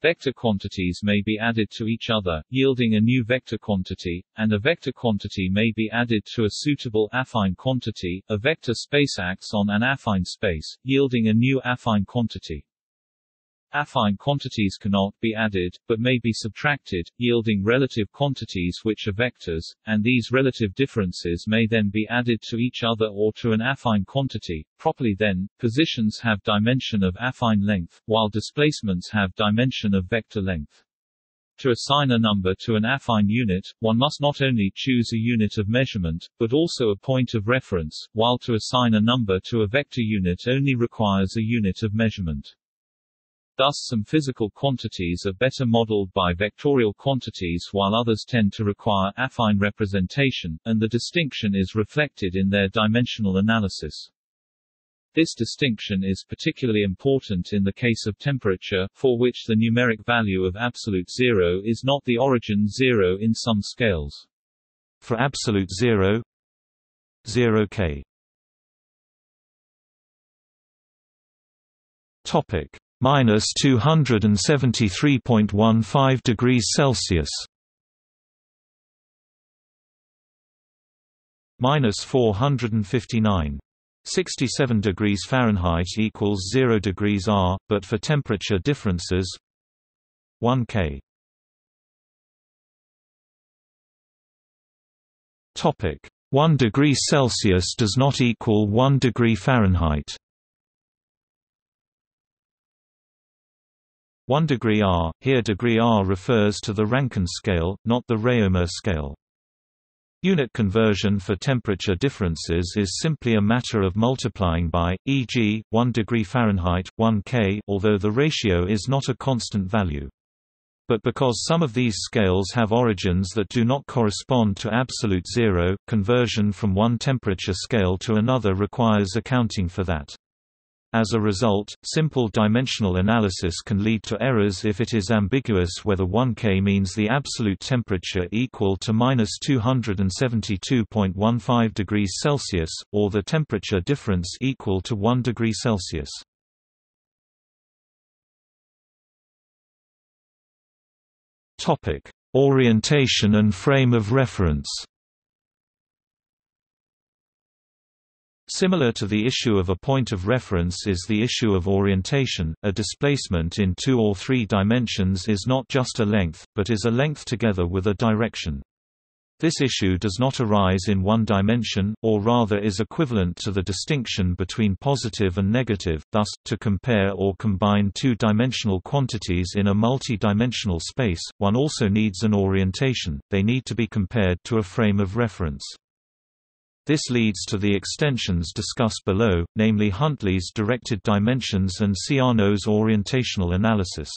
Vector quantities may be added to each other, yielding a new vector quantity, and a vector quantity may be added to a suitable affine quantity. A vector space acts on an affine space, yielding a new affine quantity. Affine quantities cannot be added, but may be subtracted, yielding relative quantities which are vectors, and these relative differences may then be added to each other or to an affine quantity. Properly then, positions have dimension of affine length, while displacements have dimension of vector length. To assign a number to an affine unit, one must not only choose a unit of measurement, but also a point of reference, while to assign a number to a vector unit only requires a unit of measurement. Thus some physical quantities are better modeled by vectorial quantities while others tend to require affine representation, and the distinction is reflected in their dimensional analysis. This distinction is particularly important in the case of temperature, for which the numeric value of absolute zero is not the origin zero in some scales. For absolute zero, zero Kelvin. Topic: minus two hundred seventy-three point one five degrees Celsius, minus four hundred fifty-nine point six seven degrees Fahrenheit equals zero degrees R, but for temperature differences, one Kelvin. Topic: one degree Celsius does not equal one degree Fahrenheit. one degree R, here degree R refers to the Rankine scale, not the Réaumur scale. Unit conversion for temperature differences is simply a matter of multiplying by, for example, one degree Fahrenheit, one Kelvin, although the ratio is not a constant value. But because some of these scales have origins that do not correspond to absolute zero, conversion from one temperature scale to another requires accounting for that. As a result, simple dimensional analysis can lead to errors if it is ambiguous whether one Kelvin means the absolute temperature equal to minus two hundred seventy-two point one five degrees Celsius, or the temperature difference equal to one degree Celsius. Topic: orientation and frame of reference. Similar to the issue of a point of reference is the issue of orientation. A displacement in two or three dimensions is not just a length, but is a length together with a direction. This issue does not arise in one dimension, or rather is equivalent to the distinction between positive and negative. Thus, to compare or combine two-dimensional quantities in a multi-dimensional space, one also needs an orientation. They need to be compared to a frame of reference. This leads to the extensions discussed below, namely Huntley's directed dimensions and Siano's orientational analysis.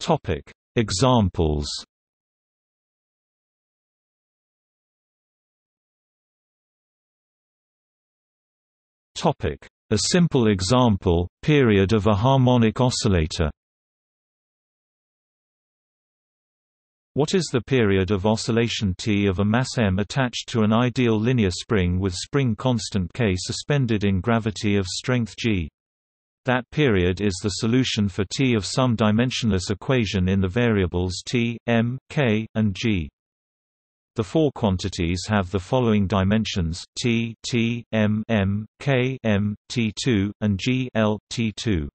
Topic: examples. Topic: a simple example, period of a harmonic oscillator. What is the period of oscillation T of a mass m attached to an ideal linear spring with spring constant K suspended in gravity of strength G? That period is the solution for T of some dimensionless equation in the variables T, M, K, and G. The four quantities have the following dimensions: T, T, M, M, K, M, T two, and G, L, T two.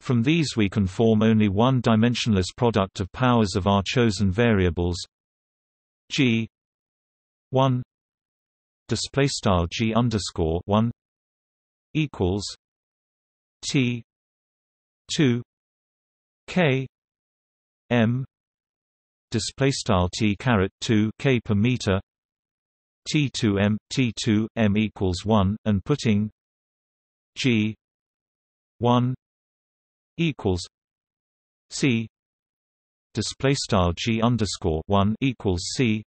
From these we can form only one dimensionless product of powers of our chosen variables G one display style g underscore one equals t two k m display style t caret two k per meter t two m t two m equals one, and putting g one equals c display style g underscore one equals c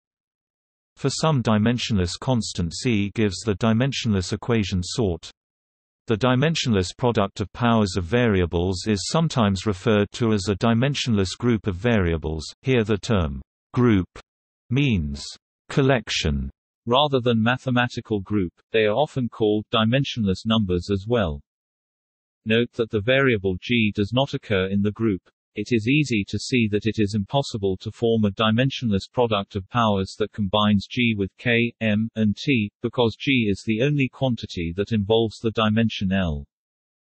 for some dimensionless constant, c gives the dimensionless equation sort. The dimensionless product of powers of variables is sometimes referred to as a dimensionless group of variables. Here the term group means collection rather than mathematical group. They are often called dimensionless numbers as well. Note that the variable g does not occur in the group. It is easy to see that it is impossible to form a dimensionless product of powers that combines g with k, m, and t, because g is the only quantity that involves the dimension L.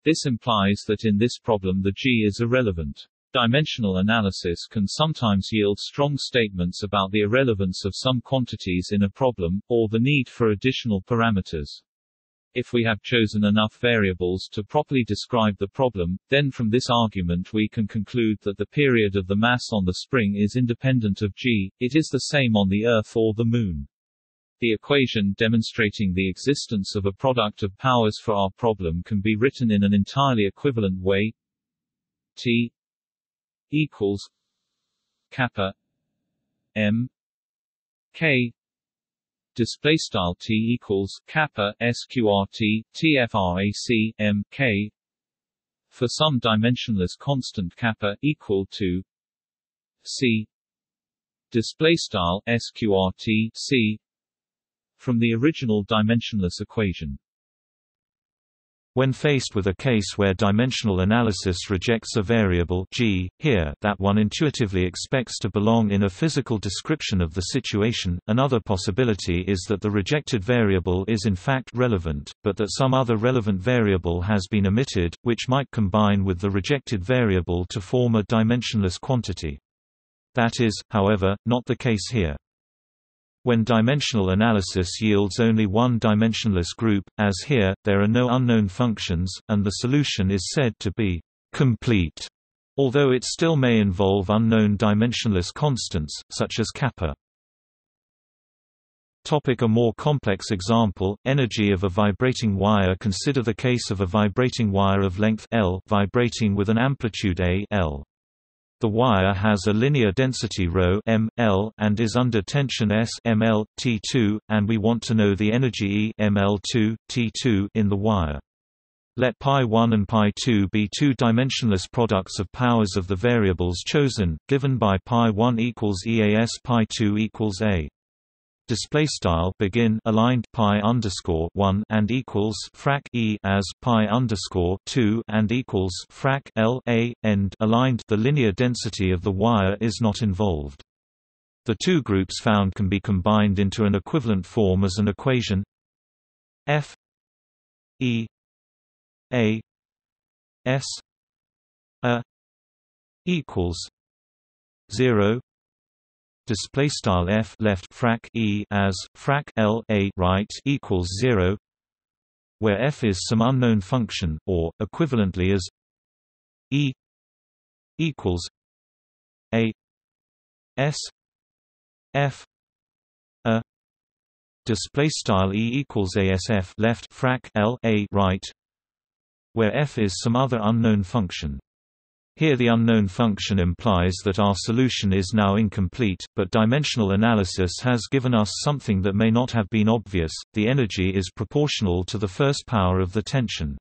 This implies that in this problem the g is irrelevant. Dimensional analysis can sometimes yield strong statements about the irrelevance of some quantities in a problem, or the need for additional parameters. If we have chosen enough variables to properly describe the problem, then from this argument we can conclude that the period of the mass on the spring is independent of g. It is the same on the Earth or the Moon. The equation demonstrating the existence of a product of powers for our problem can be written in an entirely equivalent way. T equals kappa m k display style t equals kappa sqrt tfrac m k for some dimensionless constant kappa equal to c display style sqrt c from the original dimensionless equation. When faced with a case where dimensional analysis rejects a variable g, here, that one intuitively expects to belong in a physical description of the situation, another possibility is that the rejected variable is in fact relevant, but that some other relevant variable has been omitted, which might combine with the rejected variable to form a dimensionless quantity. That is, however, not the case here. When dimensional analysis yields only one dimensionless group, as here, there are no unknown functions, and the solution is said to be complete, although it still may involve unknown dimensionless constants, such as kappa. Topic: a more complex example, energy of a vibrating wire. Consider the case of a vibrating wire of length L vibrating with an amplitude A L. The wire has a linear density ρ m, L, and is under tension S m, L, T two, and we want to know the energy E m, L two, T two in the wire. Let pi one and pi two be two dimensionless products of powers of the variables chosen, given by pi one equals E A S pi two equals A. Display style begin aligned pi underscore one and equals frac e as pi underscore two and equals frac l a end aligned. The linear density of the wire is not involved. The two groups found can be combined into an equivalent form as an equation f e a s a equals zero. Display style f left frac e as frac l a right equals zero, where f is some unknown function, or equivalently as e equals a s f a. Display style e equals a s f left frac l a right, where f is some other unknown function. Here the unknown function implies that our solution is now incomplete, but dimensional analysis has given us something that may not have been obvious. The energy is proportional to the first power of the tension.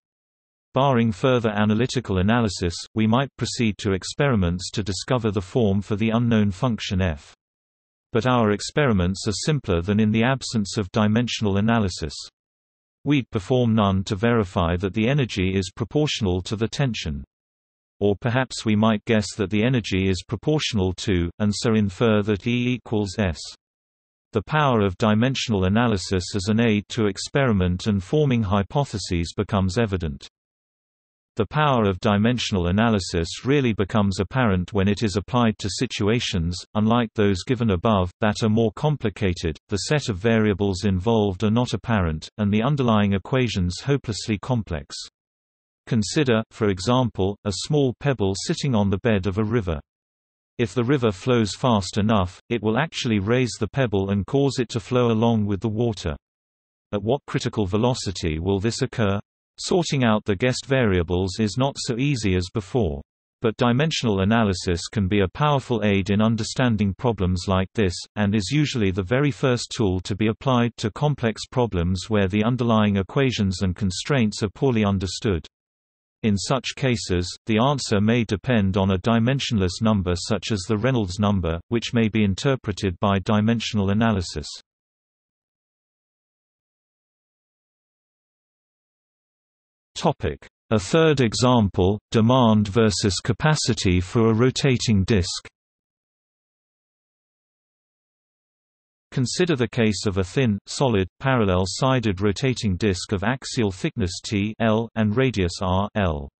Barring further analytical analysis, we might proceed to experiments to discover the form for the unknown function f. But our experiments are simpler than in the absence of dimensional analysis. We'd perform none to verify that the energy is proportional to the tension. Or perhaps we might guess that the energy is proportional to, and so infer that E equals S. The power of dimensional analysis as an aid to experiment and forming hypotheses becomes evident. The power of dimensional analysis really becomes apparent when it is applied to situations, unlike those given above, that are more complicated, the set of variables involved are not apparent, and the underlying equations hopelessly complex. Consider, for example, a small pebble sitting on the bed of a river. If the river flows fast enough, it will actually raise the pebble and cause it to flow along with the water. At what critical velocity will this occur? Sorting out the guessed variables is not so easy as before. But dimensional analysis can be a powerful aid in understanding problems like this, and is usually the very first tool to be applied to complex problems where the underlying equations and constraints are poorly understood. In such cases, the answer may depend on a dimensionless number such as the Reynolds number, which may be interpreted by dimensional analysis. A third example, demand versus capacity for a rotating disk. Consider the case of a thin, solid, parallel-sided rotating disk of axial thickness t L and radius r L.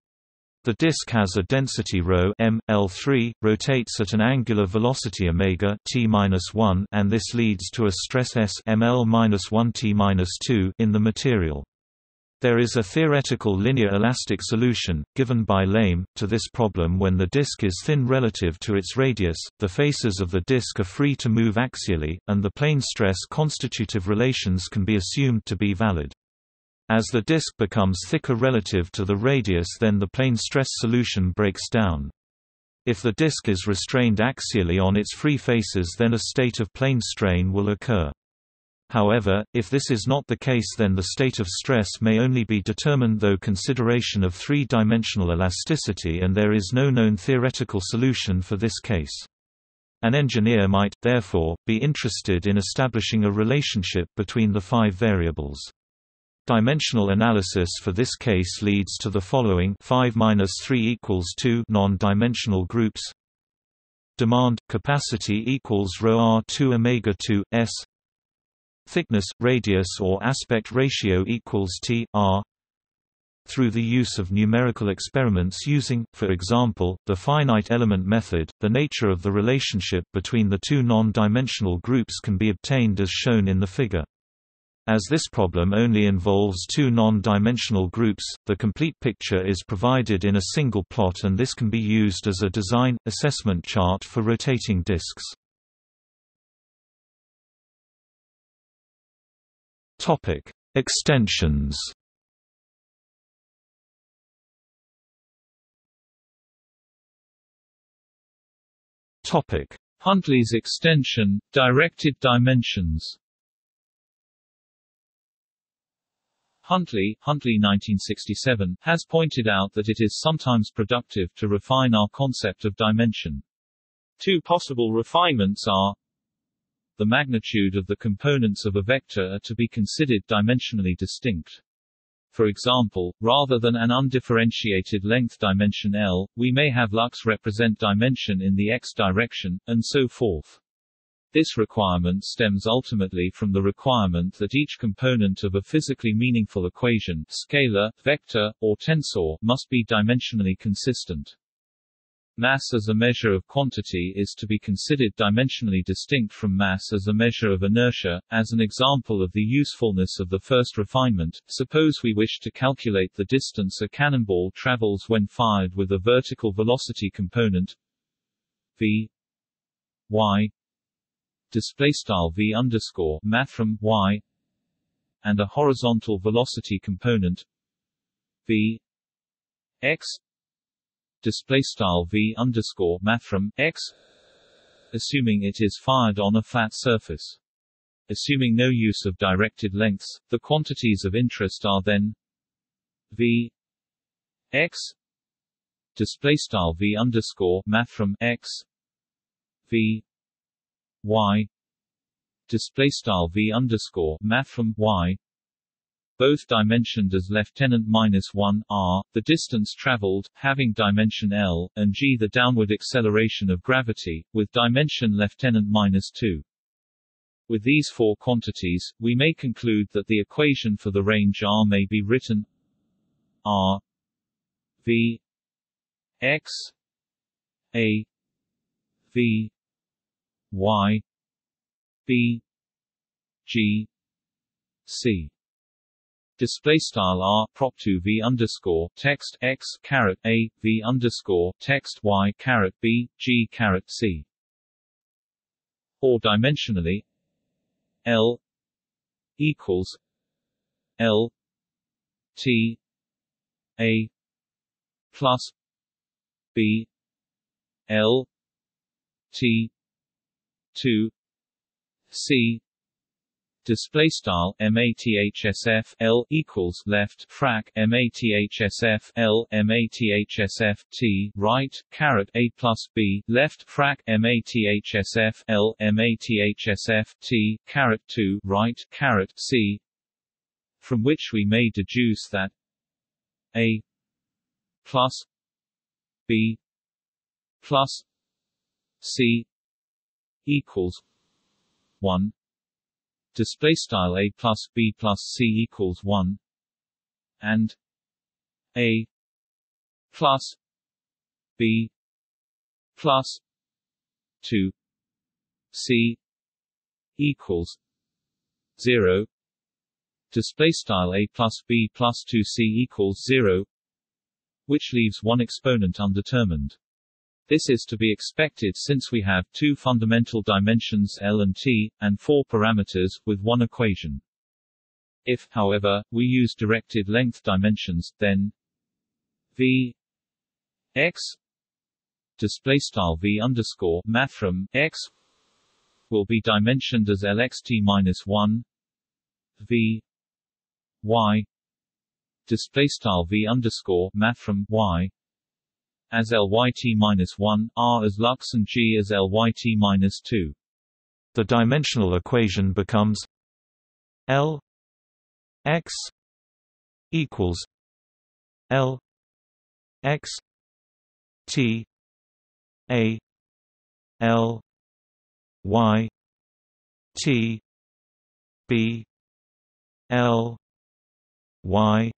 The disk has a density ρ m, L three, rotates at an angular velocity omega t minus one, and this leads to a stress s m L minus one t minus two in the material. There is a theoretical linear elastic solution, given by Lame, to this problem when the disk is thin relative to its radius, the faces of the disk are free to move axially, and the plane stress constitutive relations can be assumed to be valid. As the disk becomes thicker relative to the radius, then the plane stress solution breaks down. If the disk is restrained axially on its free faces, then a state of plane strain will occur. However, if this is not the case, then the state of stress may only be determined through consideration of three-dimensional elasticity, and there is no known theoretical solution for this case. An engineer might, therefore, be interested in establishing a relationship between the five variables. Dimensional analysis for this case leads to the following five minus three equals two non-dimensional groups. Demand, capacity equals rho r two omega two, s. Thickness, radius or aspect ratio equals T, R. Through the use of numerical experiments using, for example, the finite element method, the nature of the relationship between the two non-dimensional groups can be obtained as shown in the figure. As this problem only involves two non-dimensional groups, the complete picture is provided in a single plot, and this can be used as a design assessment chart for rotating disks. Topic: Extensions. Topic: Huntley's extension, directed dimensions. Huntley, Huntley nineteen sixty-seven, has pointed out that it is sometimes productive to refine our concept of dimension. Two possible refinements are: the magnitude of the components of a vector are to be considered dimensionally distinct. For example, rather than an undifferentiated length dimension L, we may have Lux represent dimension in the x direction, and so forth. This requirement stems ultimately from the requirement that each component of a physically meaningful equation, scalar, vector, or tensor, must be dimensionally consistent. Mass as a measure of quantity is to be considered dimensionally distinct from mass as a measure of inertia. As an example of the usefulness of the first refinement, suppose we wish to calculate the distance a cannonball travels when fired with a vertical velocity component v y displaystyle v underscore mathrm y and a horizontal velocity component v x display style v underscore mathrm x, assuming it is fired on a flat surface. Assuming no use of directed lengths, the quantities of interest are then v x display style v underscore mathrm x, v y display style v underscore mathrm y, both dimensioned as Lieutenant minus one, r, the distance traveled, having dimension L, and g, the downward acceleration of gravity, with dimension Lieutenant minus two. With these four quantities, we may conclude that the equation for the range R may be written r v x a v y b g c. Display style r prop two v underscore text x caret a v underscore text y caret b g caret c. Or dimensionally, L equals L T A plus B L T two C. Display style mathsf L equals left frac mathsf L mathsf T right caret a plus b left frac mathsf L mathsf T caret two right caret c, from which we may deduce that a plus b plus c equals one. Display style a plus b plus c equals one, and a plus b plus two c equals zero. Display style a plus b plus two c equals zero, which leaves one exponent undetermined. This is to be expected since we have two fundamental dimensions L and T, and four parameters, with one equation. If, however, we use directed length dimensions, then v x v underscore mathrm x will be dimensioned as lxt minus one, v y v underscore mathrm y as L Y T minus one, R as lux, and G as L Y T minus two. The dimensional equation becomes L x equals L x T A L Y T B L Y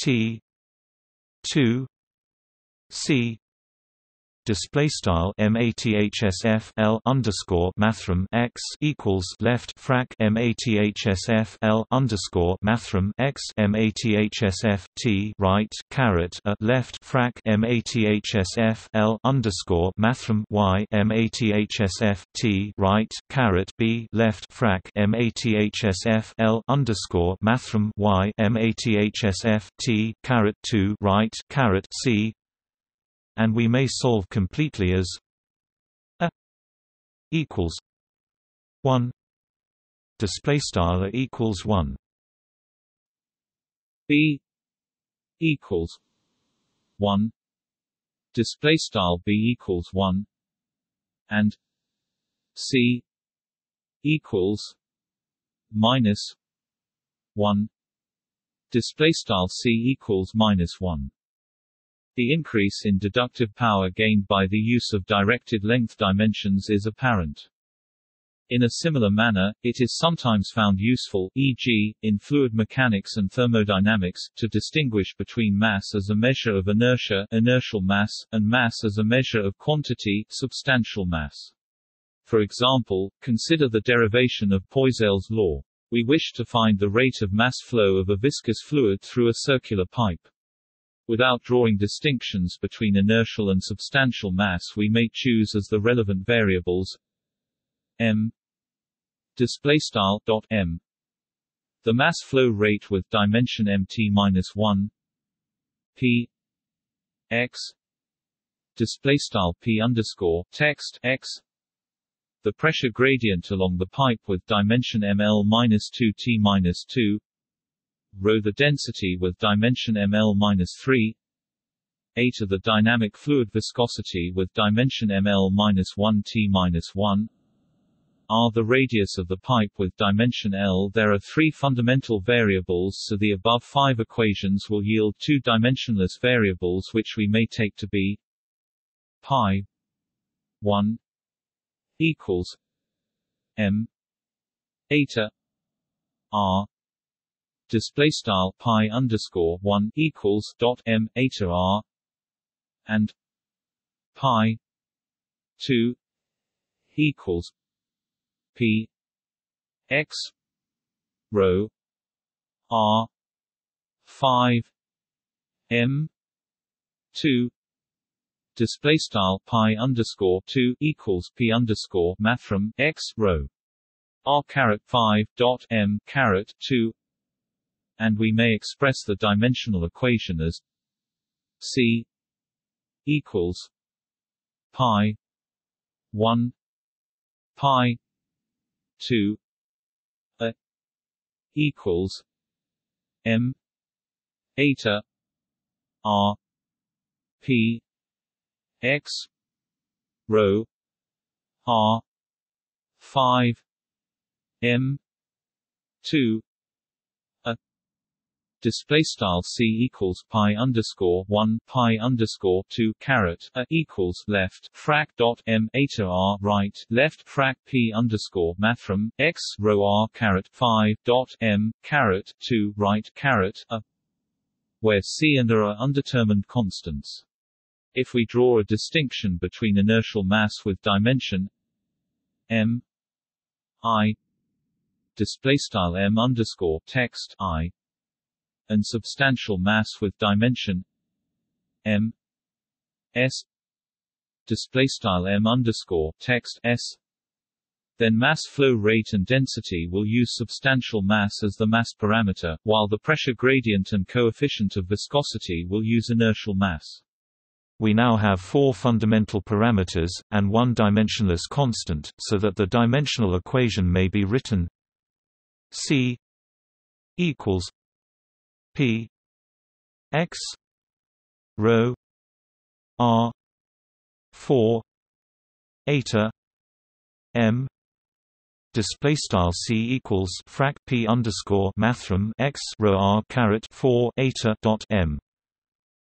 T two C. Display style mathsf L underscore mathrm x equals left frac mathsf L underscore mathrm x mathsf T right caret a left frac mathsf L underscore mathrm y mathsf T right caret b left frac mathsf L underscore mathrm y mathsf T caret two right caret c, and we may solve completely as a equals one, display style a equals one, b equals one, display style b equals one, and c equals minus one, display style c equals minus one. The increase in deductive power gained by the use of directed length dimensions is apparent. In a similar manner, it is sometimes found useful, for example, in fluid mechanics and thermodynamics, to distinguish between mass as a measure of inertia, inertial mass, and mass as a measure of quantity, substantial mass. For example, consider the derivation of Poiseuille's law. We wish to find the rate of mass flow of a viscous fluid through a circular pipe. Without drawing distinctions between inertial and substantial mass, we may choose as the relevant variables m m, the mass flow rate with dimension m t minus one, p x p underscore text x, the pressure gradient along the pipe with dimension m l minus two t minus two, rho the density with dimension m l minus three, eta the dynamic fluid viscosity with dimension m l minus one t minus one, r the radius of the pipe with dimension L. There are three fundamental variables, so the above five equations will yield two dimensionless variables which we may take to be pi one equals m eta r display style pi underscore one equals dot m eta r and pi two equals p x rho r five m two display style pi underscore two equals p underscore mathrm x row r caret five dot m caret two, and we may express the dimensional equation as c equals pi one pi two a equals m eta r p x rho r five m two a display style c equals pi underscore one pi underscore two caret a equals left frac dot m eta r right left frac p underscore mathrm x rho r caret five dot m caret two right caret a, where c and r are undetermined constants. If we draw a distinction between inertial mass with dimension m I display style m underscore text I and substantial mass with dimension m s display style m underscore text s, then mass flow rate and density will use substantial mass as the mass parameter, while the pressure gradient and coefficient of viscosity will use inertial mass. We now have four fundamental parameters, and one dimensionless constant, so that the dimensional equation may be written C equals P X rho R four eta M display style c equals frac p underscore mathrm x rho r caret four eta dot m,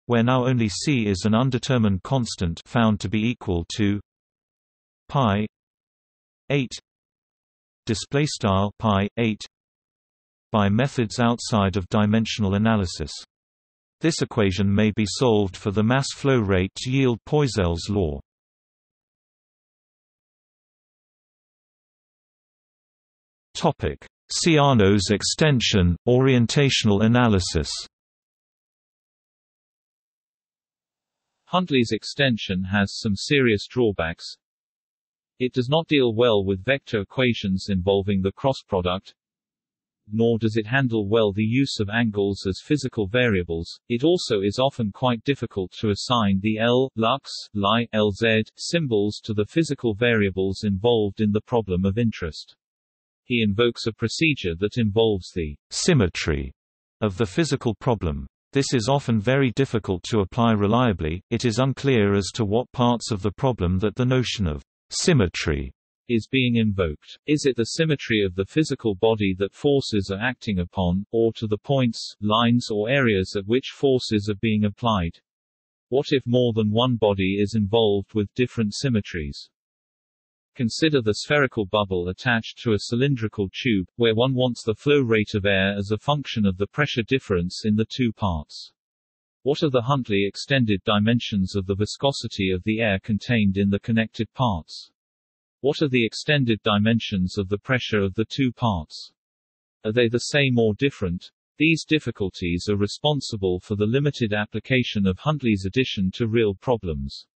where now only c is an undetermined constant found to be equal to pi eight display style pi eight by methods outside of dimensional analysis. This equation may be solved for the mass flow rate to yield Poiseuille's law. Topic: Siano's extension, orientational analysis. Huntley's extension has some serious drawbacks. It does not deal well with vector equations involving the cross product, nor does it handle well the use of angles as physical variables. It also is often quite difficult to assign the L, lux, Li, Lz symbols to the physical variables involved in the problem of interest. He invokes a procedure that involves the symmetry of the physical problem. This is often very difficult to apply reliably. It is unclear as to what parts of the problem that the notion of symmetry is being invoked. Is it the symmetry of the physical body that forces are acting upon, or to the points, lines or areas at which forces are being applied? What if more than one body is involved with different symmetries? Consider the spherical bubble attached to a cylindrical tube, where one wants the flow rate of air as a function of the pressure difference in the two parts. What are the Huntley extended dimensions of the viscosity of the air contained in the connected parts? What are the extended dimensions of the pressure of the two parts? Are they the same or different? These difficulties are responsible for the limited application of Huntley's addition to real problems.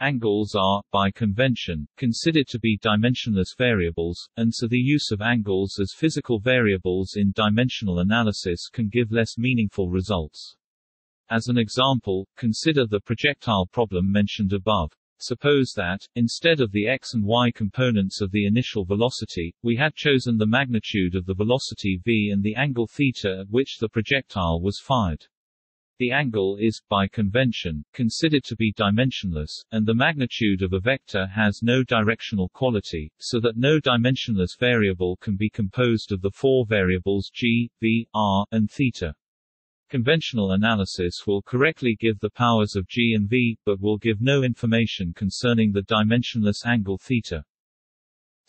Angles are, by convention, considered to be dimensionless variables, and so the use of angles as physical variables in dimensional analysis can give less meaningful results. As an example, consider the projectile problem mentioned above. Suppose that, instead of the x and y components of the initial velocity, we had chosen the magnitude of the velocity v and the angle theta at which the projectile was fired. The angle is, by convention, considered to be dimensionless, and the magnitude of a vector has no directional quality, so that no dimensionless variable can be composed of the four variables g, v, r, and theta. Conventional analysis will correctly give the powers of g and v, but will give no information concerning the dimensionless angle theta.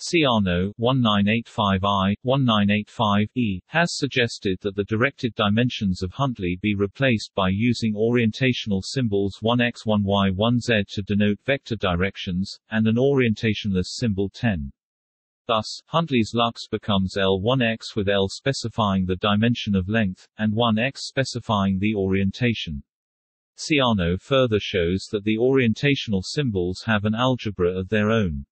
Siano nineteen eighty-five I, nineteen eighty-five E, has suggested that the directed dimensions of Huntley be replaced by using orientational symbols one x one y one z to denote vector directions, and an orientationless symbol ten. Thus, Huntley's lux becomes L one x with L specifying the dimension of length, and one x specifying the orientation. Siano further shows that the orientational symbols have an algebra of their own.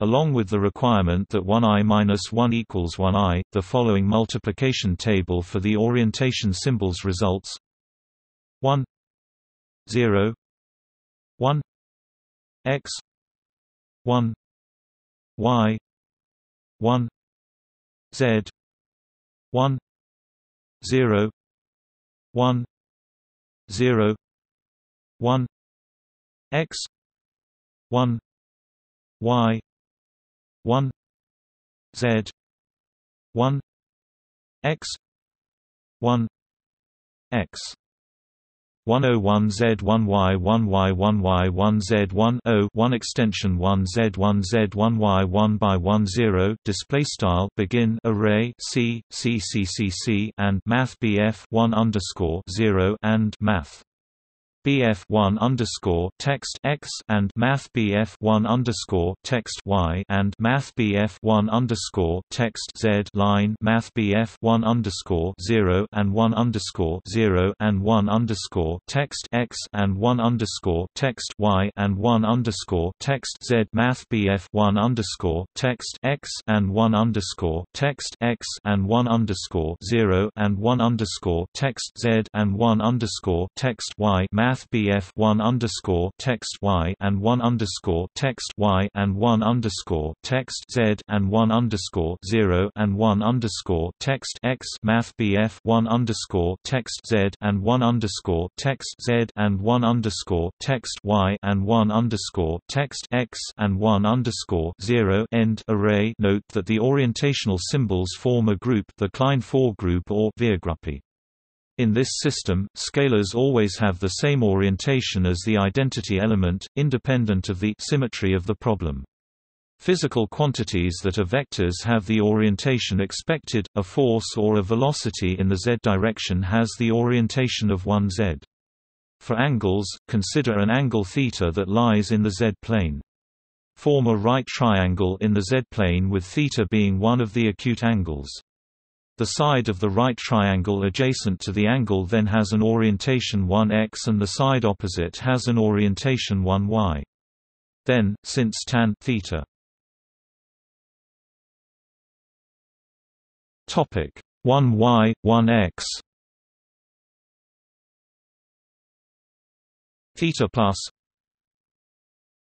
Along with the requirement that one i minus one equals one i, the following multiplication table for the orientation symbols results: one, zero, one, x, one, y, one, z, one, zero, one, one, zero, one, x, one, y, one, z, one, x, one oh one z one y one y one y one z one oh one extension one z one z one y one by one zero display style begin array c c c c c and math bf one underscore zero and math bf one underscore text x and math bf one underscore text y and math bf one underscore text z line math bf one underscore zero and one underscore zero and one underscore text x and one underscore text y and one underscore text z math bf one underscore text x and one underscore text x and one underscore zero and one underscore text z and one underscore text y math bf one underscore text y and one underscore text y and one underscore text z and one underscore zero and one underscore text x math bf one underscore text z and one underscore text z and one underscore text y and one underscore text x and one underscore zero end array. Note that the orientational symbols form a group, the Klein four group or Viergruppe. In this system, scalars always have the same orientation as the identity element, independent of the symmetry of the problem. Physical quantities that are vectors have the orientation expected, a force or a velocity in the z direction has the orientation of one z. For angles, consider an angle theta that lies in the z-plane. Form a right triangle in the z-plane with theta being one of the acute angles. The side of the right triangle adjacent to the angle then has an orientation one x and the side opposite has an orientation one y. Then, since tan theta topic one y one x theta plus,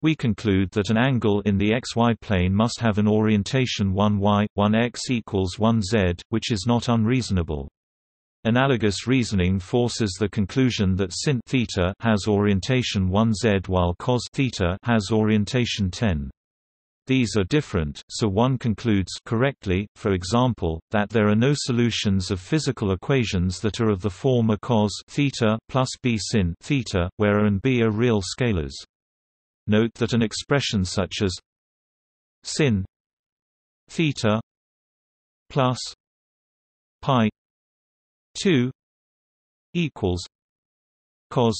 we conclude that an angle in the xy plane must have an orientation one y, one x equals one z, which is not unreasonable. Analogous reasoning forces the conclusion that sin theta has orientation one z while cos theta has orientation ten. These are different, so one concludes correctly, for example, that there are no solutions of physical equations that are of the form a cos theta plus b sin theta, where a and b are real scalars. Note that an expression such as sin theta plus pi two equals cos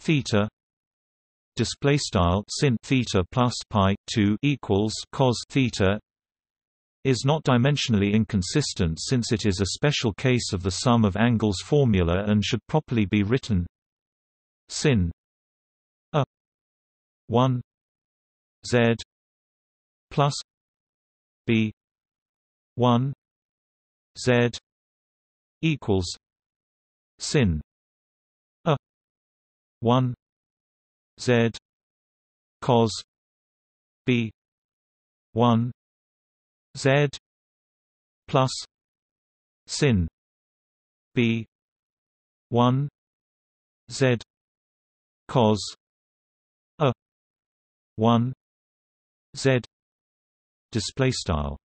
theta, display style sin theta plus pi two equals cos theta, is not dimensionally inconsistent since it is a special case of the sum of angles formula and should properly be written sin one z plus b one z equals sin a one z cos b one z plus sin b one z cos one z display style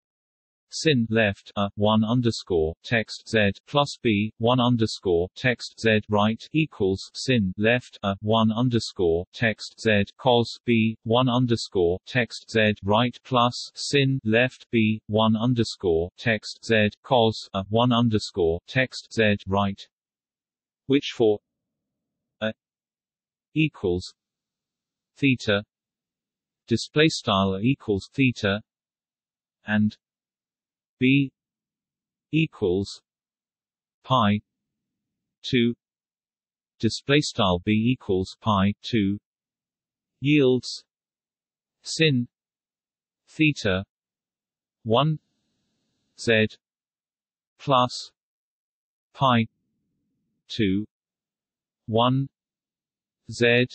sin left a one underscore text z plus b one underscore text z right equals sin left a one underscore text z cos b one underscore text z right plus sin left b one underscore text z cos a one underscore text z right, which for a equals theta display style equals theta and b equals pi two display style b equals pi two yields sin theta one z plus pi two one z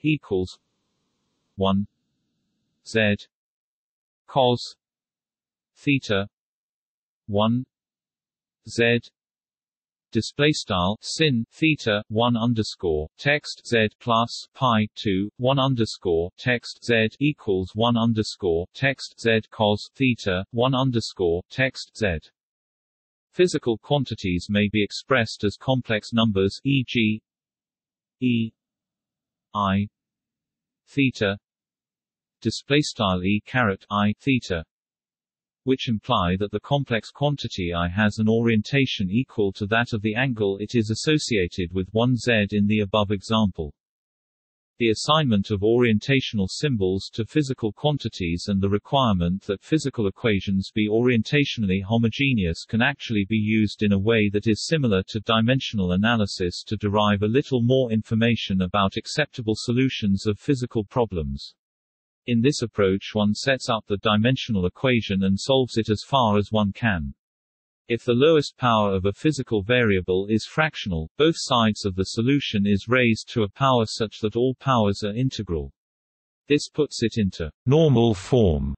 equals one z cos theta one z display style sin theta one underscore text z plus pi two one underscore text z equals one underscore text z cos theta one underscore text z. Physical quantities may be expressed as complex numbers, for example, e I theta display style e caret I theta, which imply that the complex quantity I has an orientation equal to that of the angle it is associated with one z in the above example. The assignment of orientational symbols to physical quantities and the requirement that physical equations be orientationally homogeneous can actually be used in a way that is similar to dimensional analysis to derive a little more information about acceptable solutions of physical problems. In this approach, one sets up the dimensional equation and solves it as far as one can. If the lowest power of a physical variable is fractional, both sides of the solution is raised to a power such that all powers are integral. This puts it into normal form.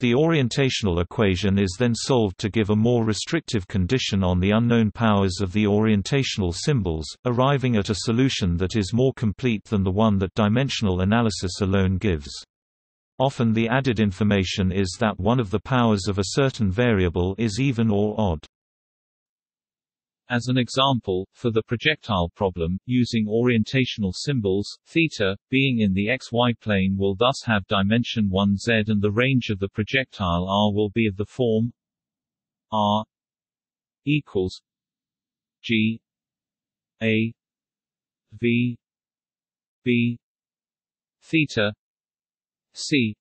The orientational equation is then solved to give a more restrictive condition on the unknown powers of the orientational symbols, arriving at a solution that is more complete than the one that dimensional analysis alone gives. Often the added information is that one of the powers of a certain variable is even or odd. As an example, for the projectile problem, using orientational symbols, theta, being in the xy plane will thus have dimension one z and the range of the projectile R will be of the form R equals G A V B theta C,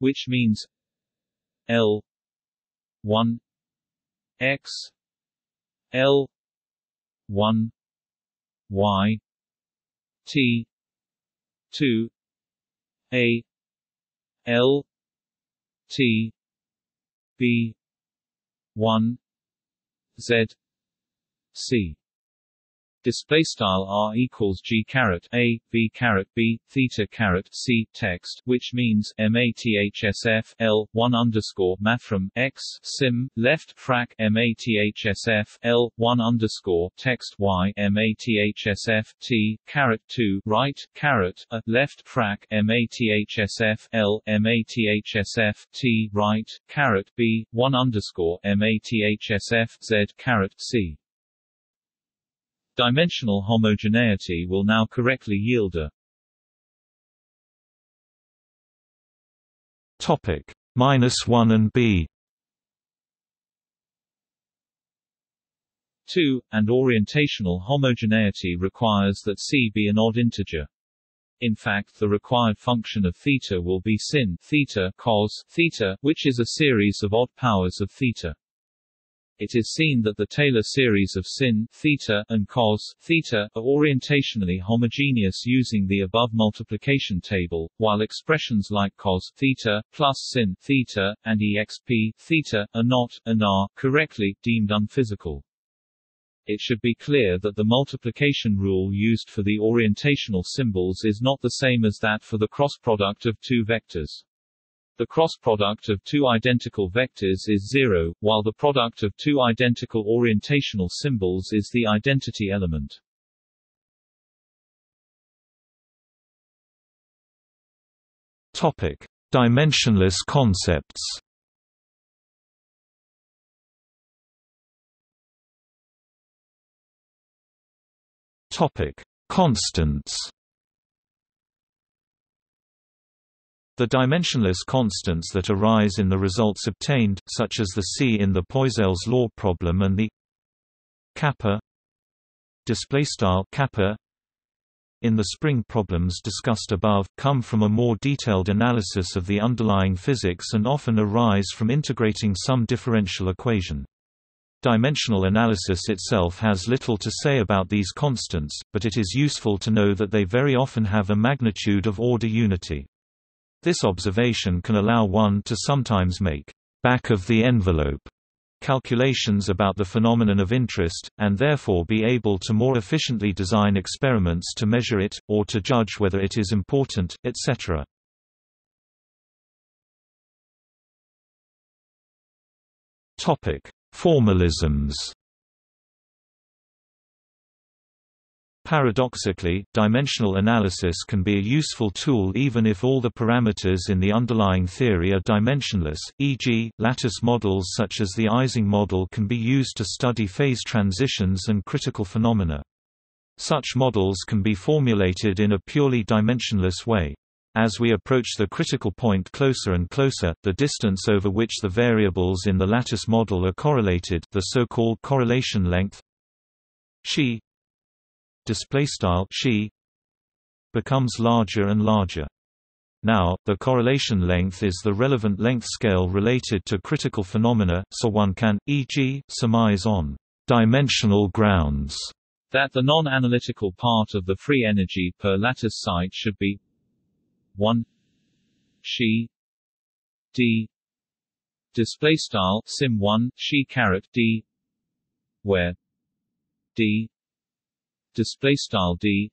which means L one X L one Y T two A L T B one Z C. Display style R equals G caret A V caret B theta caret C text, which means mathsf L one underscore mathrm X sim left frac mathsf L one underscore text Y mathsf T caret two right caret a left frac mathsf L mathsf T right caret B one underscore mathsf Z caret C. Dimensional homogeneity will now correctly yield a topic minus one and b two, and orientational homogeneity requires that c be an odd integer. In fact, the required function of theta will be sin theta cos theta, which is a series of odd powers of theta. It is seen that the Taylor series of sin theta and cos theta are orientationally homogeneous using the above multiplication table, while expressions like cos theta plus sin theta and exp theta are not and are correctly deemed unphysical. It should be clear that the multiplication rule used for the orientational symbols is not the same as that for the cross product of two vectors. The cross product of two identical vectors is zero, while the product of two identical orientational symbols is the identity element. Topic: Dimensionless concepts. Topic: Constants. The dimensionless constants that arise in the results obtained, such as the C in the Poiseuille's law problem and the kappa displaystyle kappa in the spring problems discussed above, come from a more detailed analysis of the underlying physics and often arise from integrating some differential equation. Dimensional analysis itself has little to say about these constants, but it is useful to know that they very often have a magnitude of order unity. This observation can allow one to sometimes make back-of-the-envelope calculations about the phenomenon of interest, and therefore be able to more efficiently design experiments to measure it, or to judge whether it is important, et cetera. Formalisms. Paradoxically, dimensional analysis can be a useful tool even if all the parameters in the underlying theory are dimensionless, for example, lattice models such as the Ising model can be used to study phase transitions and critical phenomena. Such models can be formulated in a purely dimensionless way. As we approach the critical point closer and closer, the distance over which the variables in the lattice model are correlated, the so-called correlation length xi, display style xi, becomes larger and larger. Now, the correlation length is the relevant length scale related to critical phenomena, so one can, for example, surmise on dimensional grounds that the non-analytical part of the free energy per lattice site should be one xi d display style sim one xi caret d, where d display style d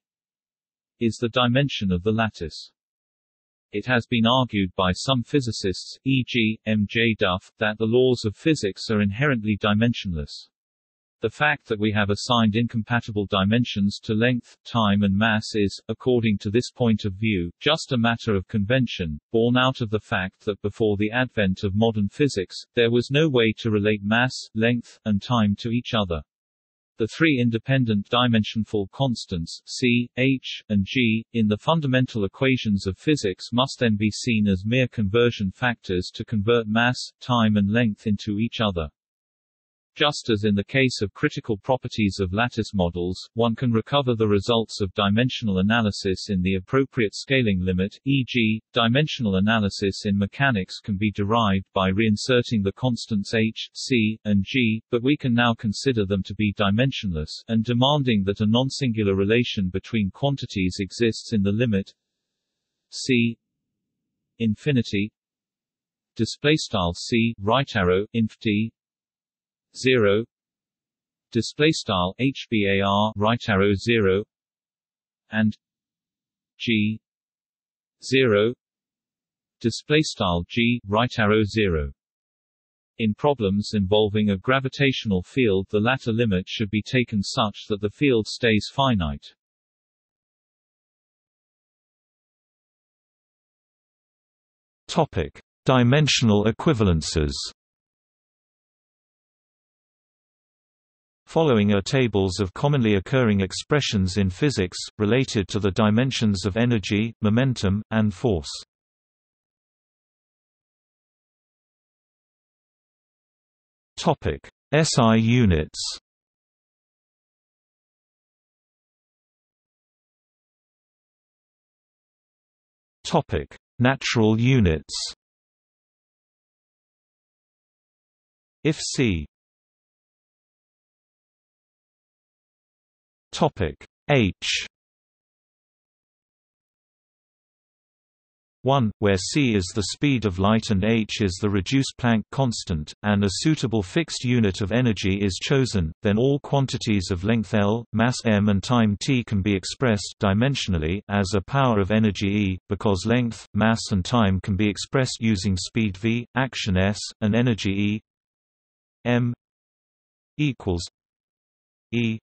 is the dimension of the lattice. It has been argued by some physicists, for example, M J Duff, that the laws of physics are inherently dimensionless. The fact that we have assigned incompatible dimensions to length, time and mass is, according to this point of view, just a matter of convention, born out of the fact that before the advent of modern physics, there was no way to relate mass, length, and time to each other. The three independent dimensionful constants, C, H, and G, in the fundamental equations of physics must then be seen as mere conversion factors to convert mass, time and length into each other. Just as in the case of critical properties of lattice models, one can recover the results of dimensional analysis in the appropriate scaling limit, for example, dimensional analysis in mechanics can be derived by reinserting the constants H, C, and G, but we can now consider them to be dimensionless, and demanding that a non-singular relation between quantities exists in the limit C infinity displaystyle C right arrow inf t zero display style hbar right arrow zero and g zero display style g right arrow zero. In problems involving a gravitational field, the latter limit should be taken such that the field stays finite. Topic: Dimensional equivalences. Following are tables of commonly occurring expressions in physics, related to the dimensions of energy, momentum, and force. S I units. Natural units. If C Topic H one, where c is the speed of light and h is the reduced Planck constant, and a suitable fixed unit of energy is chosen, then all quantities of length L, mass m and time t can be expressed dimensionally as a power of energy E, because length, mass and time can be expressed using speed v, action s, and energy E. M equals E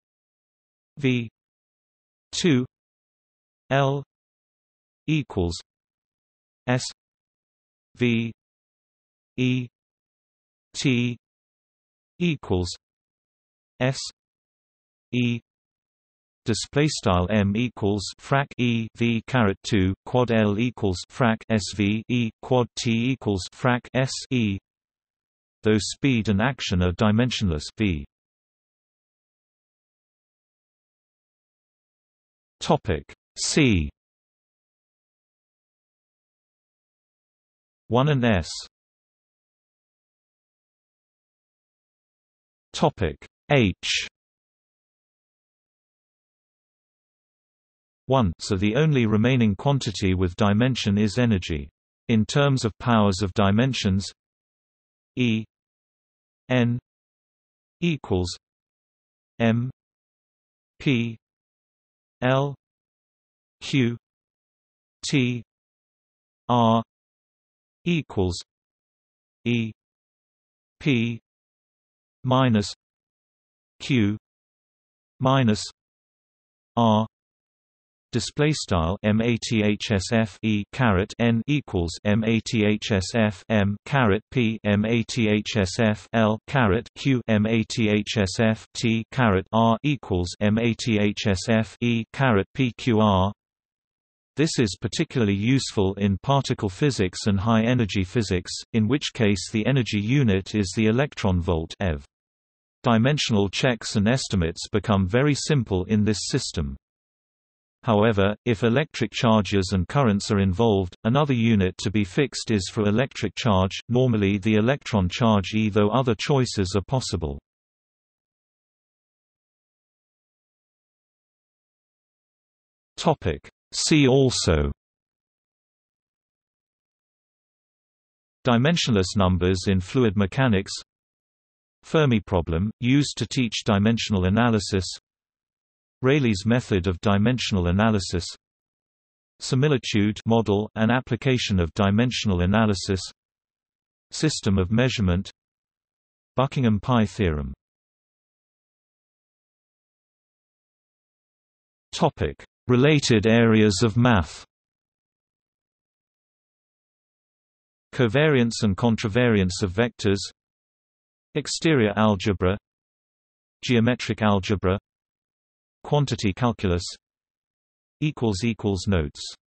V two L equals S V E T equals S E display style m equals frac e v caret two quad l equals frac s v e quad t equals frac s e. Though speed and action are dimensionless, v. Topic c. one and s. Topic h. one. So the only remaining quantity with dimension is energy. In terms of powers of dimensions, E n equals m p l q t r equals E p minus q minus r. Display style mathsf e caret n equals mathsf m caret p mathsf l caret q mathsf t caret r equals mathsf e caret pqr. This is particularly useful in particle physics and high energy physics, in which case the energy unit is the electron volt eV. Dimensional checks and estimates become very simple in this system. However, if electric charges and currents are involved, another unit to be fixed is for electric charge, normally the electron charge E, though other choices are possible. Topic: See also. Dimensionless numbers in fluid mechanics. Fermi problem, used to teach dimensional analysis. Rayleigh's method of dimensional analysis. Similitude model, an application of dimensional analysis. System of measurement. Buckingham Pi theorem. Topic: Related areas of math. Covariance and contravariance of vectors. Exterior algebra. Geometric algebra. Quantity calculus. Notes